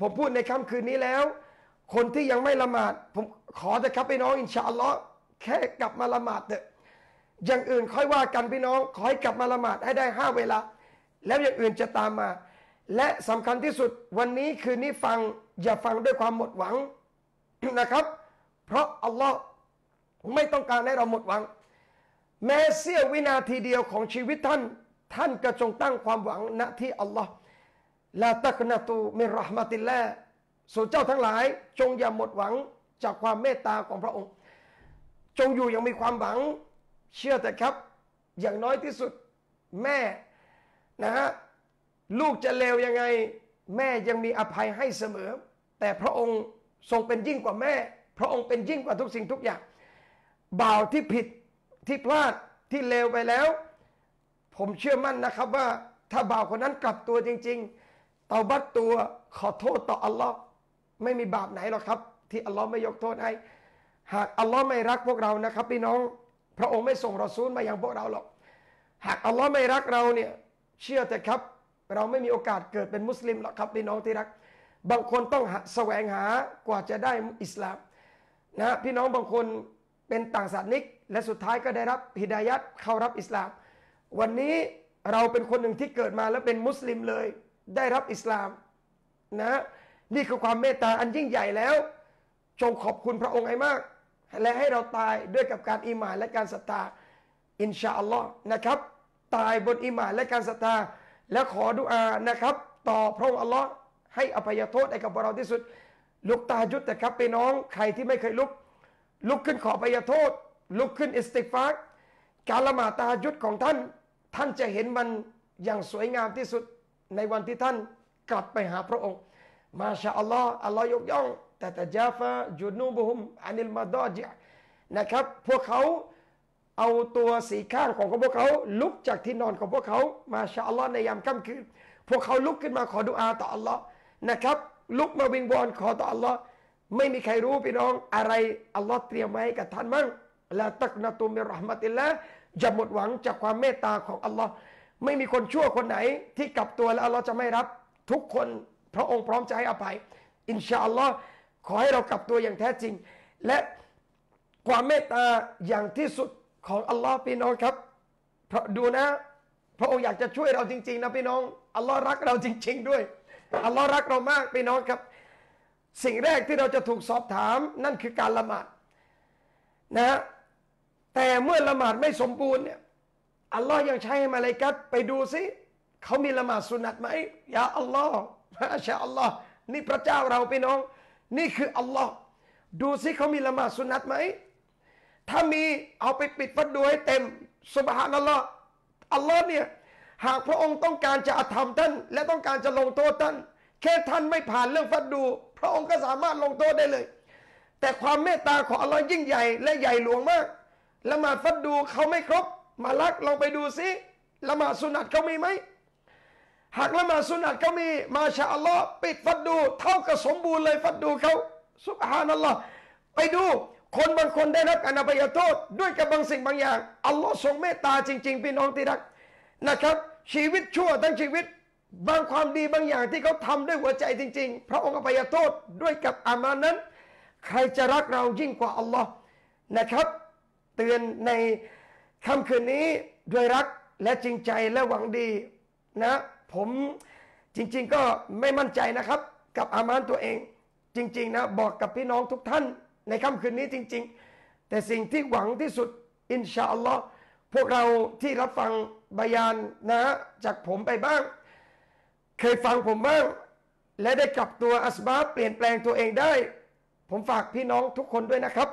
ผมพูดในค่ำคืนนี้แล้วคนที่ยังไม่ละหมาดผมขอแต่ครับพี่น้องอินชาอัลลอฮ์แค่กลับมาละหมาดเถอะอย่างอื่นค่อยว่ากันพี่น้องขอให้กลับมาละหมาดให้ได้ห้าเวลาแล้วอย่างอื่นจะตามมาและสำคัญที่สุดวันนี้คืนนี้ฟังอย่าฟังด้วยความหมดหวังนะครับเพราะอัลลอฮ์ไม่ต้องการให้เราหมดหวังแม้เสี้ยววินาทีเดียวของชีวิตท่านท่านก็จงตั้งความหวังณที่อัลลอฮ์ลาตักนะตูมิรอห์มะติลลาฮ์ส่วนเจ้าทั้งหลายจงอย่าหมดหวังจากความเมตตาของพระองค์จงอยู่อย่างมีความหวังเชื่อแต่ครับอย่างน้อยที่สุดแม่นะฮะลูกจะเลวยังไงแม่ยังมีอภัยให้เสมอแต่พระองค์ทรงเป็นยิ่งกว่าแม่พระองค์เป็นยิ่งกว่าทุกสิ่งทุกอย่างบ่าวที่ผิดที่พลาดที่เลวไปแล้วผมเชื่อมั่นนะครับว่าถ้าบ่าวคนนั้นกลับตัวจริงๆเตาบัดตัวขอโทษต่ออัลลอฮ์ไม่มีบาปไหนหรอกครับที่อัลลอฮ์ไม่ยกโทษให้หากอัลลอฮ์ไม่รักพวกเรานะครับพี่น้องพระองค์ไม่ส่งรอซูลมาอย่างพวกเราหรอกหากอัลลอฮ์ไม่รักเราเนี่ยเชื่อเถอะครับเราไม่มีโอกาสเกิดเป็นมุสลิมหรอกครับพี่น้องที่รักบางคนต้องแสวงหากว่าจะได้อิสลามนะพี่น้องบางคนเป็นต่างศาสนิกและสุดท้ายก็ได้รับฮิดายัตเข้ารับอิสลามวันนี้เราเป็นคนหนึ่งที่เกิดมาแล้วเป็นมุสลิมเลยได้รับอิสลามนะนี่คือความเมตตาอันยิ่งใหญ่แล้วจงขอบคุณพระองค์ให้มากและให้เราตายด้วยกับการอิหม่านและการศรัทธาอินชาอัลลอฮ์นะครับตายบนอิหม่านและการศรัทธาและขอดุอานะครับต่อพระองค์อัลลอฮ์ให้อภัยโทษให้กับเราที่สุดลุกตาหยุดแต่ครับพี่น้องใครที่ไม่เคยลุกลุกขึ้นขออภัยโทษลุกขึ้นอิสติฆฟารการละหมาดตาหยุดของท่านท่านจะเห็นมันอย่างสวยงามที่สุดในวันที่ท่านกลับไปหาพระองค์มาชาอัลลอฮ์อัลลอฮ์ยกย่องแต่ตะจาฟะจุนูบุฮุมอานิลมาดอจินะครับพวกเขาเอาตัวสีข้างของพวกเขาลุกจากที่นอนของพวกเขามาชาอัลลอฮ์ในยามค่ำคืนพวกเขาลุกขึ้นมาขอดุอาต่ออัลลอฮ์นะครับลุกมาวิงวอนขอต่ออัลลอฮ์ไม่มีใครรู้พี่น้องอะไรอัลลอฮ์เตรียมไว้ให้กับท่านมั่งละตักนะตุมิรอห์มะติลละจะหมดหวังจากความเมตตาของอัลลอฮ์ไม่มีคนชั่วคนไหนที่กลับตัวแล้วอัลลอฮ์จะไม่รับทุกคนพระองค์พร้อมจะให้อภัยอินชาอัลลอฮ์ขอให้เรากลับตัวอย่างแท้จริงและความเมตตาอย่างที่สุดของอัลลอฮ์พี่น้องครับดูนะพระองค์อยากจะช่วยเราจริงๆนะพี่น้องอัลลอฮ์รักเราจริงๆด้วยอัลลอฮ์รักเรามากพี่น้องครับสิ่งแรกที่เราจะถูกสอบถามนั่นคือการละหมาดนะแต่เมื่อละหมาดไม่สมบูรณ์เนี่ย อัลลอฮ์ยังใช้ให้มาลาอิกะฮ์ไปดูสิเขามีละหมาดสุนัตไหมยาอัลลอฮ์มาชาอัลลอฮ์นี่พระเจ้าเราพี่น้องนี่คืออัลลอฮ์ดูสิเขามีละหมาดสุนัตไหมถ้ามีเอาไปปิดฟัดดูให้เต็มซุบฮานัลลอฮ์อัลลอฮ์เนี่ยหากพระองค์ต้องการจะอาธรรมท่านและต้องการจะลงโทษท่านแค่ท่านไม่ผ่านเรื่องฟัดดูพระองค์ก็สามารถลงโทษได้เลยแต่ความเมตตาของอัลลอฮ์ยิ่งใหญ่และใหญ่หลวงมากละหมาดฟัดดูเขาไม่ครบมาลักลองไปดูซิละหมาดสุนัตเขามีไหมหากละหมาดสุนัตเขามีมาชาอัลลอฮ์ปิดฟัดดูเท่ากับสมบูรณ์เลยฟัดดูเขาซุบฮานัลลอฮ์ไปดูคนบางคนได้รับการอภัยโทษด้วยกับบางสิ่งบางอย่างอัลลอฮ์ทรงเมตตาจริงๆพี่น้องที่รักนะครับชีวิตชั่วทั้งชีวิตบางความดีบางอย่างที่เขาทำด้วยหัวใจจริงๆพระองค์อภัยโทษด้วยกับอามานะห์นั้นใครจะรักเรายิ่งกว่าอัลลอฮ์นะครับเตือนในค่ำคืนนี้ด้วยรักและจริงใจและหวังดีนะผมจริงๆก็ไม่มั่นใจนะครับกับอามานะห์ตัวเองจริงๆนะบอกกับพี่น้องทุกท่านในค่ำคืนนี้จริงๆแต่สิ่งที่หวังที่สุดอินชาอัลลอฮ์พวกเราที่รับฟังบยานนะจากผมไปบ้างเคยฟังผมบ้างและได้กลับตัวอัสบาบเปลี่ยนแปลงตัวเองได้ผมฝากพี่น้องทุกคนด้วยนะครับ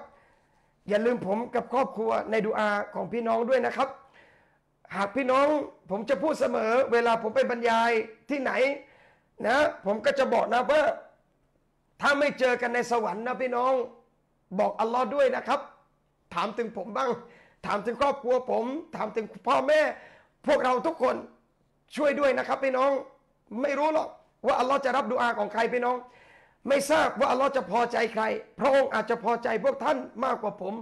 อย่าลืมผมกับครอบครัวในดุอาของพี่น้องด้วยนะครับหากพี่น้องผมจะพูดเสมอเวลาผมไปบรรยายที่ไหนนะผมก็จะบอกนะว่าถ้าไม่เจอกันในสวรรค์นะพี่น้องบอกอัลลอฮ์ด้วยนะครับถามถึงผมบ้างถามถึงครอบครัวผมถามถึงพ่อแม่พวกเราทุกคนช่วยด้วยนะครับพี่น้องไม่รู้หรอกว่าอัลลอฮ์จะรับดุอาของใครพี่น้องไม่ทราบว่าอัลลอฮ์จะพอใจใครพระองค์อาจจะพอใจพวกท่านมากกว่าผม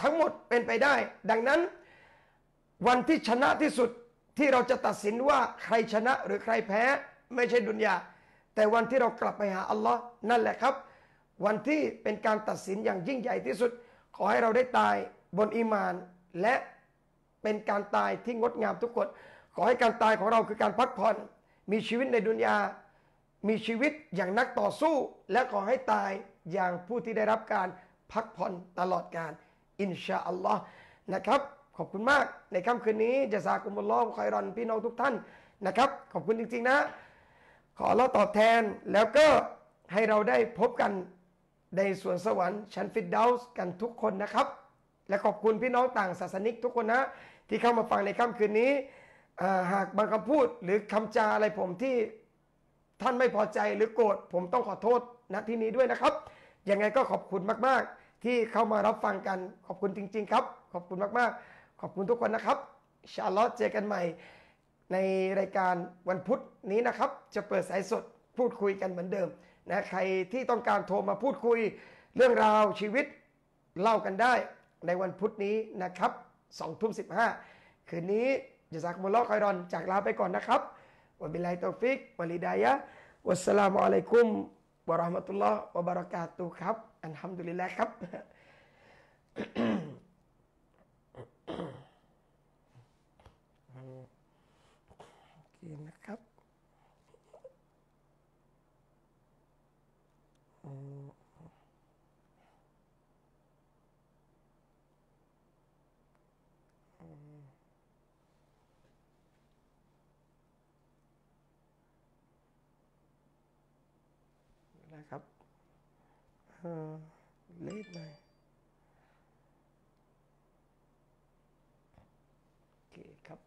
ทั้งหมดเป็นไปได้ดังนั้นวันที่ชนะที่สุดที่เราจะตัดสินว่าใครชนะหรือใครแพ้ไม่ใช่ดุนยาแต่วันที่เรากลับไปหาอัลลอฮ์นั่นแหละครับวันที่เป็นการตัดสินอย่างยิ่งใหญ่ที่สุดขอให้เราได้ตายบนอีมานและเป็นการตายที่งดงามทุกคนขอให้การตายของเราคือการพักผ่อนมีชีวิตในดุนยามีชีวิตอย่างนักต่อสู้และขอให้ตายอย่างผู้ที่ได้รับการพักผ่อนตลอดกาลอินชาอัลลอฮ์นะครับขอบคุณมากในค่ำคืนนี้จะซากุมุลลอฮฺคอยรอนพี่น้องทุกท่านนะครับขอบคุณจริงๆนะขอเราตอบแทนแล้วก็ให้เราได้พบกันในสวนสวรรค์ชั้นฟิรเดาส์กันทุกคนนะครับและขอบคุณพี่น้องต่างศาสนิกทุกคนนะที่เข้ามาฟังในค่ำคืนนี้หากบางคำพูดหรือคำจาอะไรผมที่ท่านไม่พอใจหรือโกรธผมต้องขอโทษณที่นี้ด้วยนะครับยังไงก็ขอบคุณมากๆที่เข้ามารับฟังกันขอบคุณจริงๆครับขอบคุณมากๆขอบคุณทุกคนนะครับอินชาอัลเลาะห์เจอกันใหม่ในรายการวันพุธนี้นะครับจะเปิดสายสดพูดคุยกันเหมือนเดิมนะใครที่ต้องการโทรมาพูดคุยเรื่องราวชีวิตเล่ากันได้ในวันพุธนี้นะครับสองทุ่มสิบห้าคืนนี้จะจากมุลลอฮ์คอยรอนจากลาไปก่อนนะครับวะบิลลาฮิตอฟิกวะลิดายะวัสสลามุอะลัยกุมวะเราะห์มะตุลลอฮ์วะบะเราะกาตุฮ์ครับอัลฮัมดุลิลลาฮ์ครับกินนะครับนะครับเออเลทหน่อยโอเคครับ